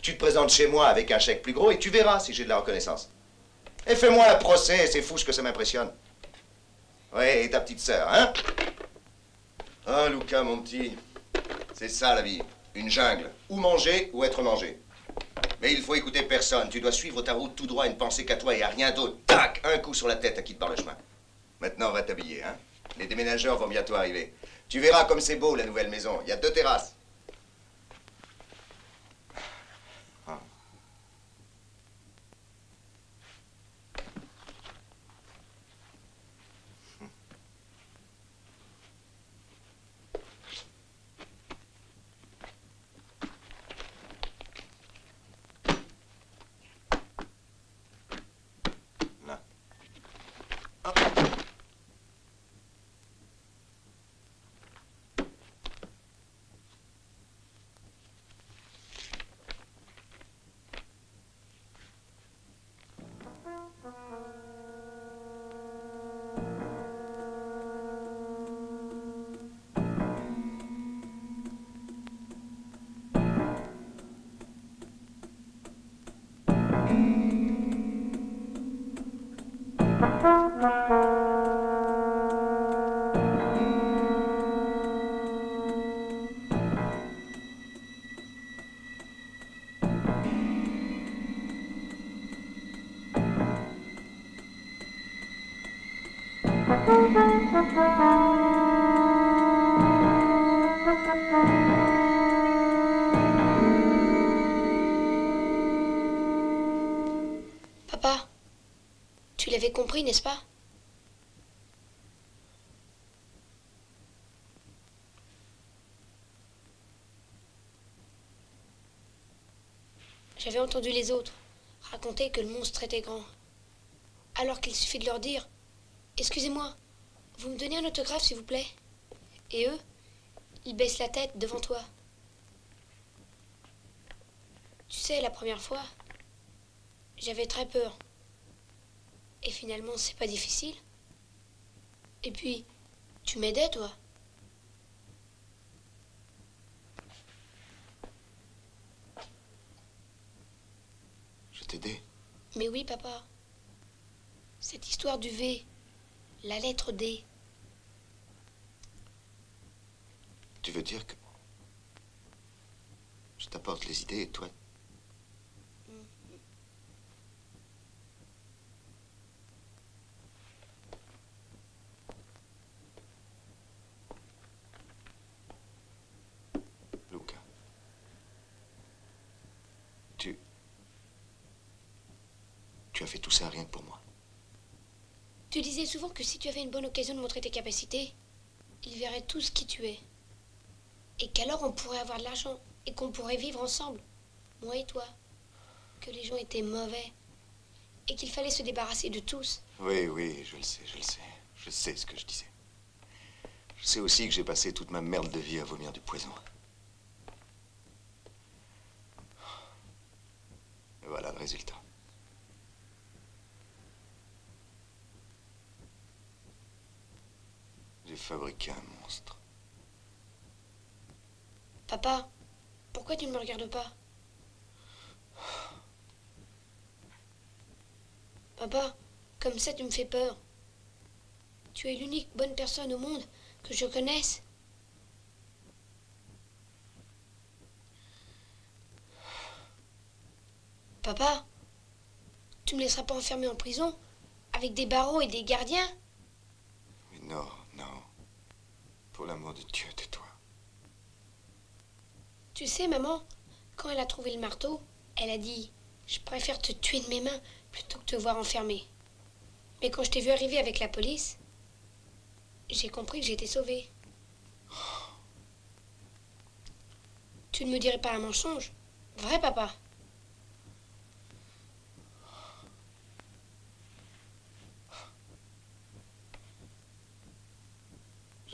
Tu te présentes chez moi avec un chèque plus gros et tu verras si j'ai de la reconnaissance. Et fais-moi un procès, c'est fou ce que ça m'impressionne. Ouais, et ta petite sœur, hein? Ah, Luca, mon petit, c'est ça la vie, une jungle. Ou manger ou être mangé. Mais il faut écouter personne. Tu dois suivre ta route tout droit et ne penser qu'à toi et à rien d'autre. Tac, un coup sur la tête à qui te barre le chemin. Maintenant, on va t'habiller, hein. Les déménageurs vont bientôt arriver. Tu verras comme c'est beau, la nouvelle maison. Il y a 2 terrasses. Ah. Papa, tu l'avais compris, n'est-ce pas? J'avais entendu les autres raconter que le monstre était grand. Alors qu'il suffit de leur dire « Excusez-moi, vous me donnez un autographe, s'il vous plaît ?» Et eux, ils baissent la tête devant toi. Tu sais, la première fois, j'avais très peur. Et finalement, c'est pas difficile. Et puis, tu m'aidais, toi. Je t'aidais? Mais oui, papa. Cette histoire du V, la lettre D. Tu veux dire que je t'apporte les idées et toi? Luca, tu as fait tout ça rien que pour moi. Tu disais souvent que si tu avais une bonne occasion de montrer tes capacités, ils verraient tous qui tu es. Et qu'alors on pourrait avoir de l'argent et qu'on pourrait vivre ensemble, moi et toi. Que les gens étaient mauvais et qu'il fallait se débarrasser de tous. Oui, je le sais. Je sais ce que je disais. Je sais aussi que j'ai passé toute ma merde de vie à vomir du poison. Et voilà le résultat. J'ai fabriqué un monstre. Papa, pourquoi tu ne me regardes pas? Papa, comme ça tu me fais peur. Tu es l'unique bonne personne au monde que je connaisse. Papa, tu ne me laisseras pas enfermer en prison avec des barreaux et des gardiens? Mais non. Non, pour l'amour de Dieu, tais-toi. Tu sais, maman, quand elle a trouvé le marteau, elle a dit « Je préfère te tuer de mes mains plutôt que te voir enfermé. » Mais quand je t'ai vu arriver avec la police, j'ai compris que j'étais sauvée. Oh. Tu ne me dirais pas un mensonge, vrai papa?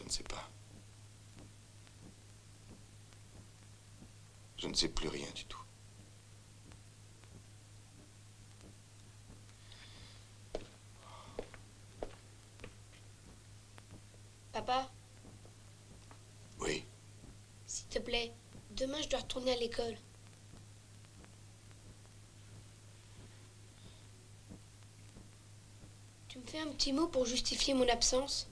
ne sais pas. Je ne sais plus rien du tout. Papa? Oui? S'il te plaît, demain je dois retourner à l'école. Tu me fais un petit mot pour justifier mon absence?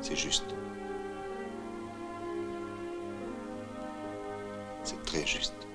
C'est juste. C'est très juste.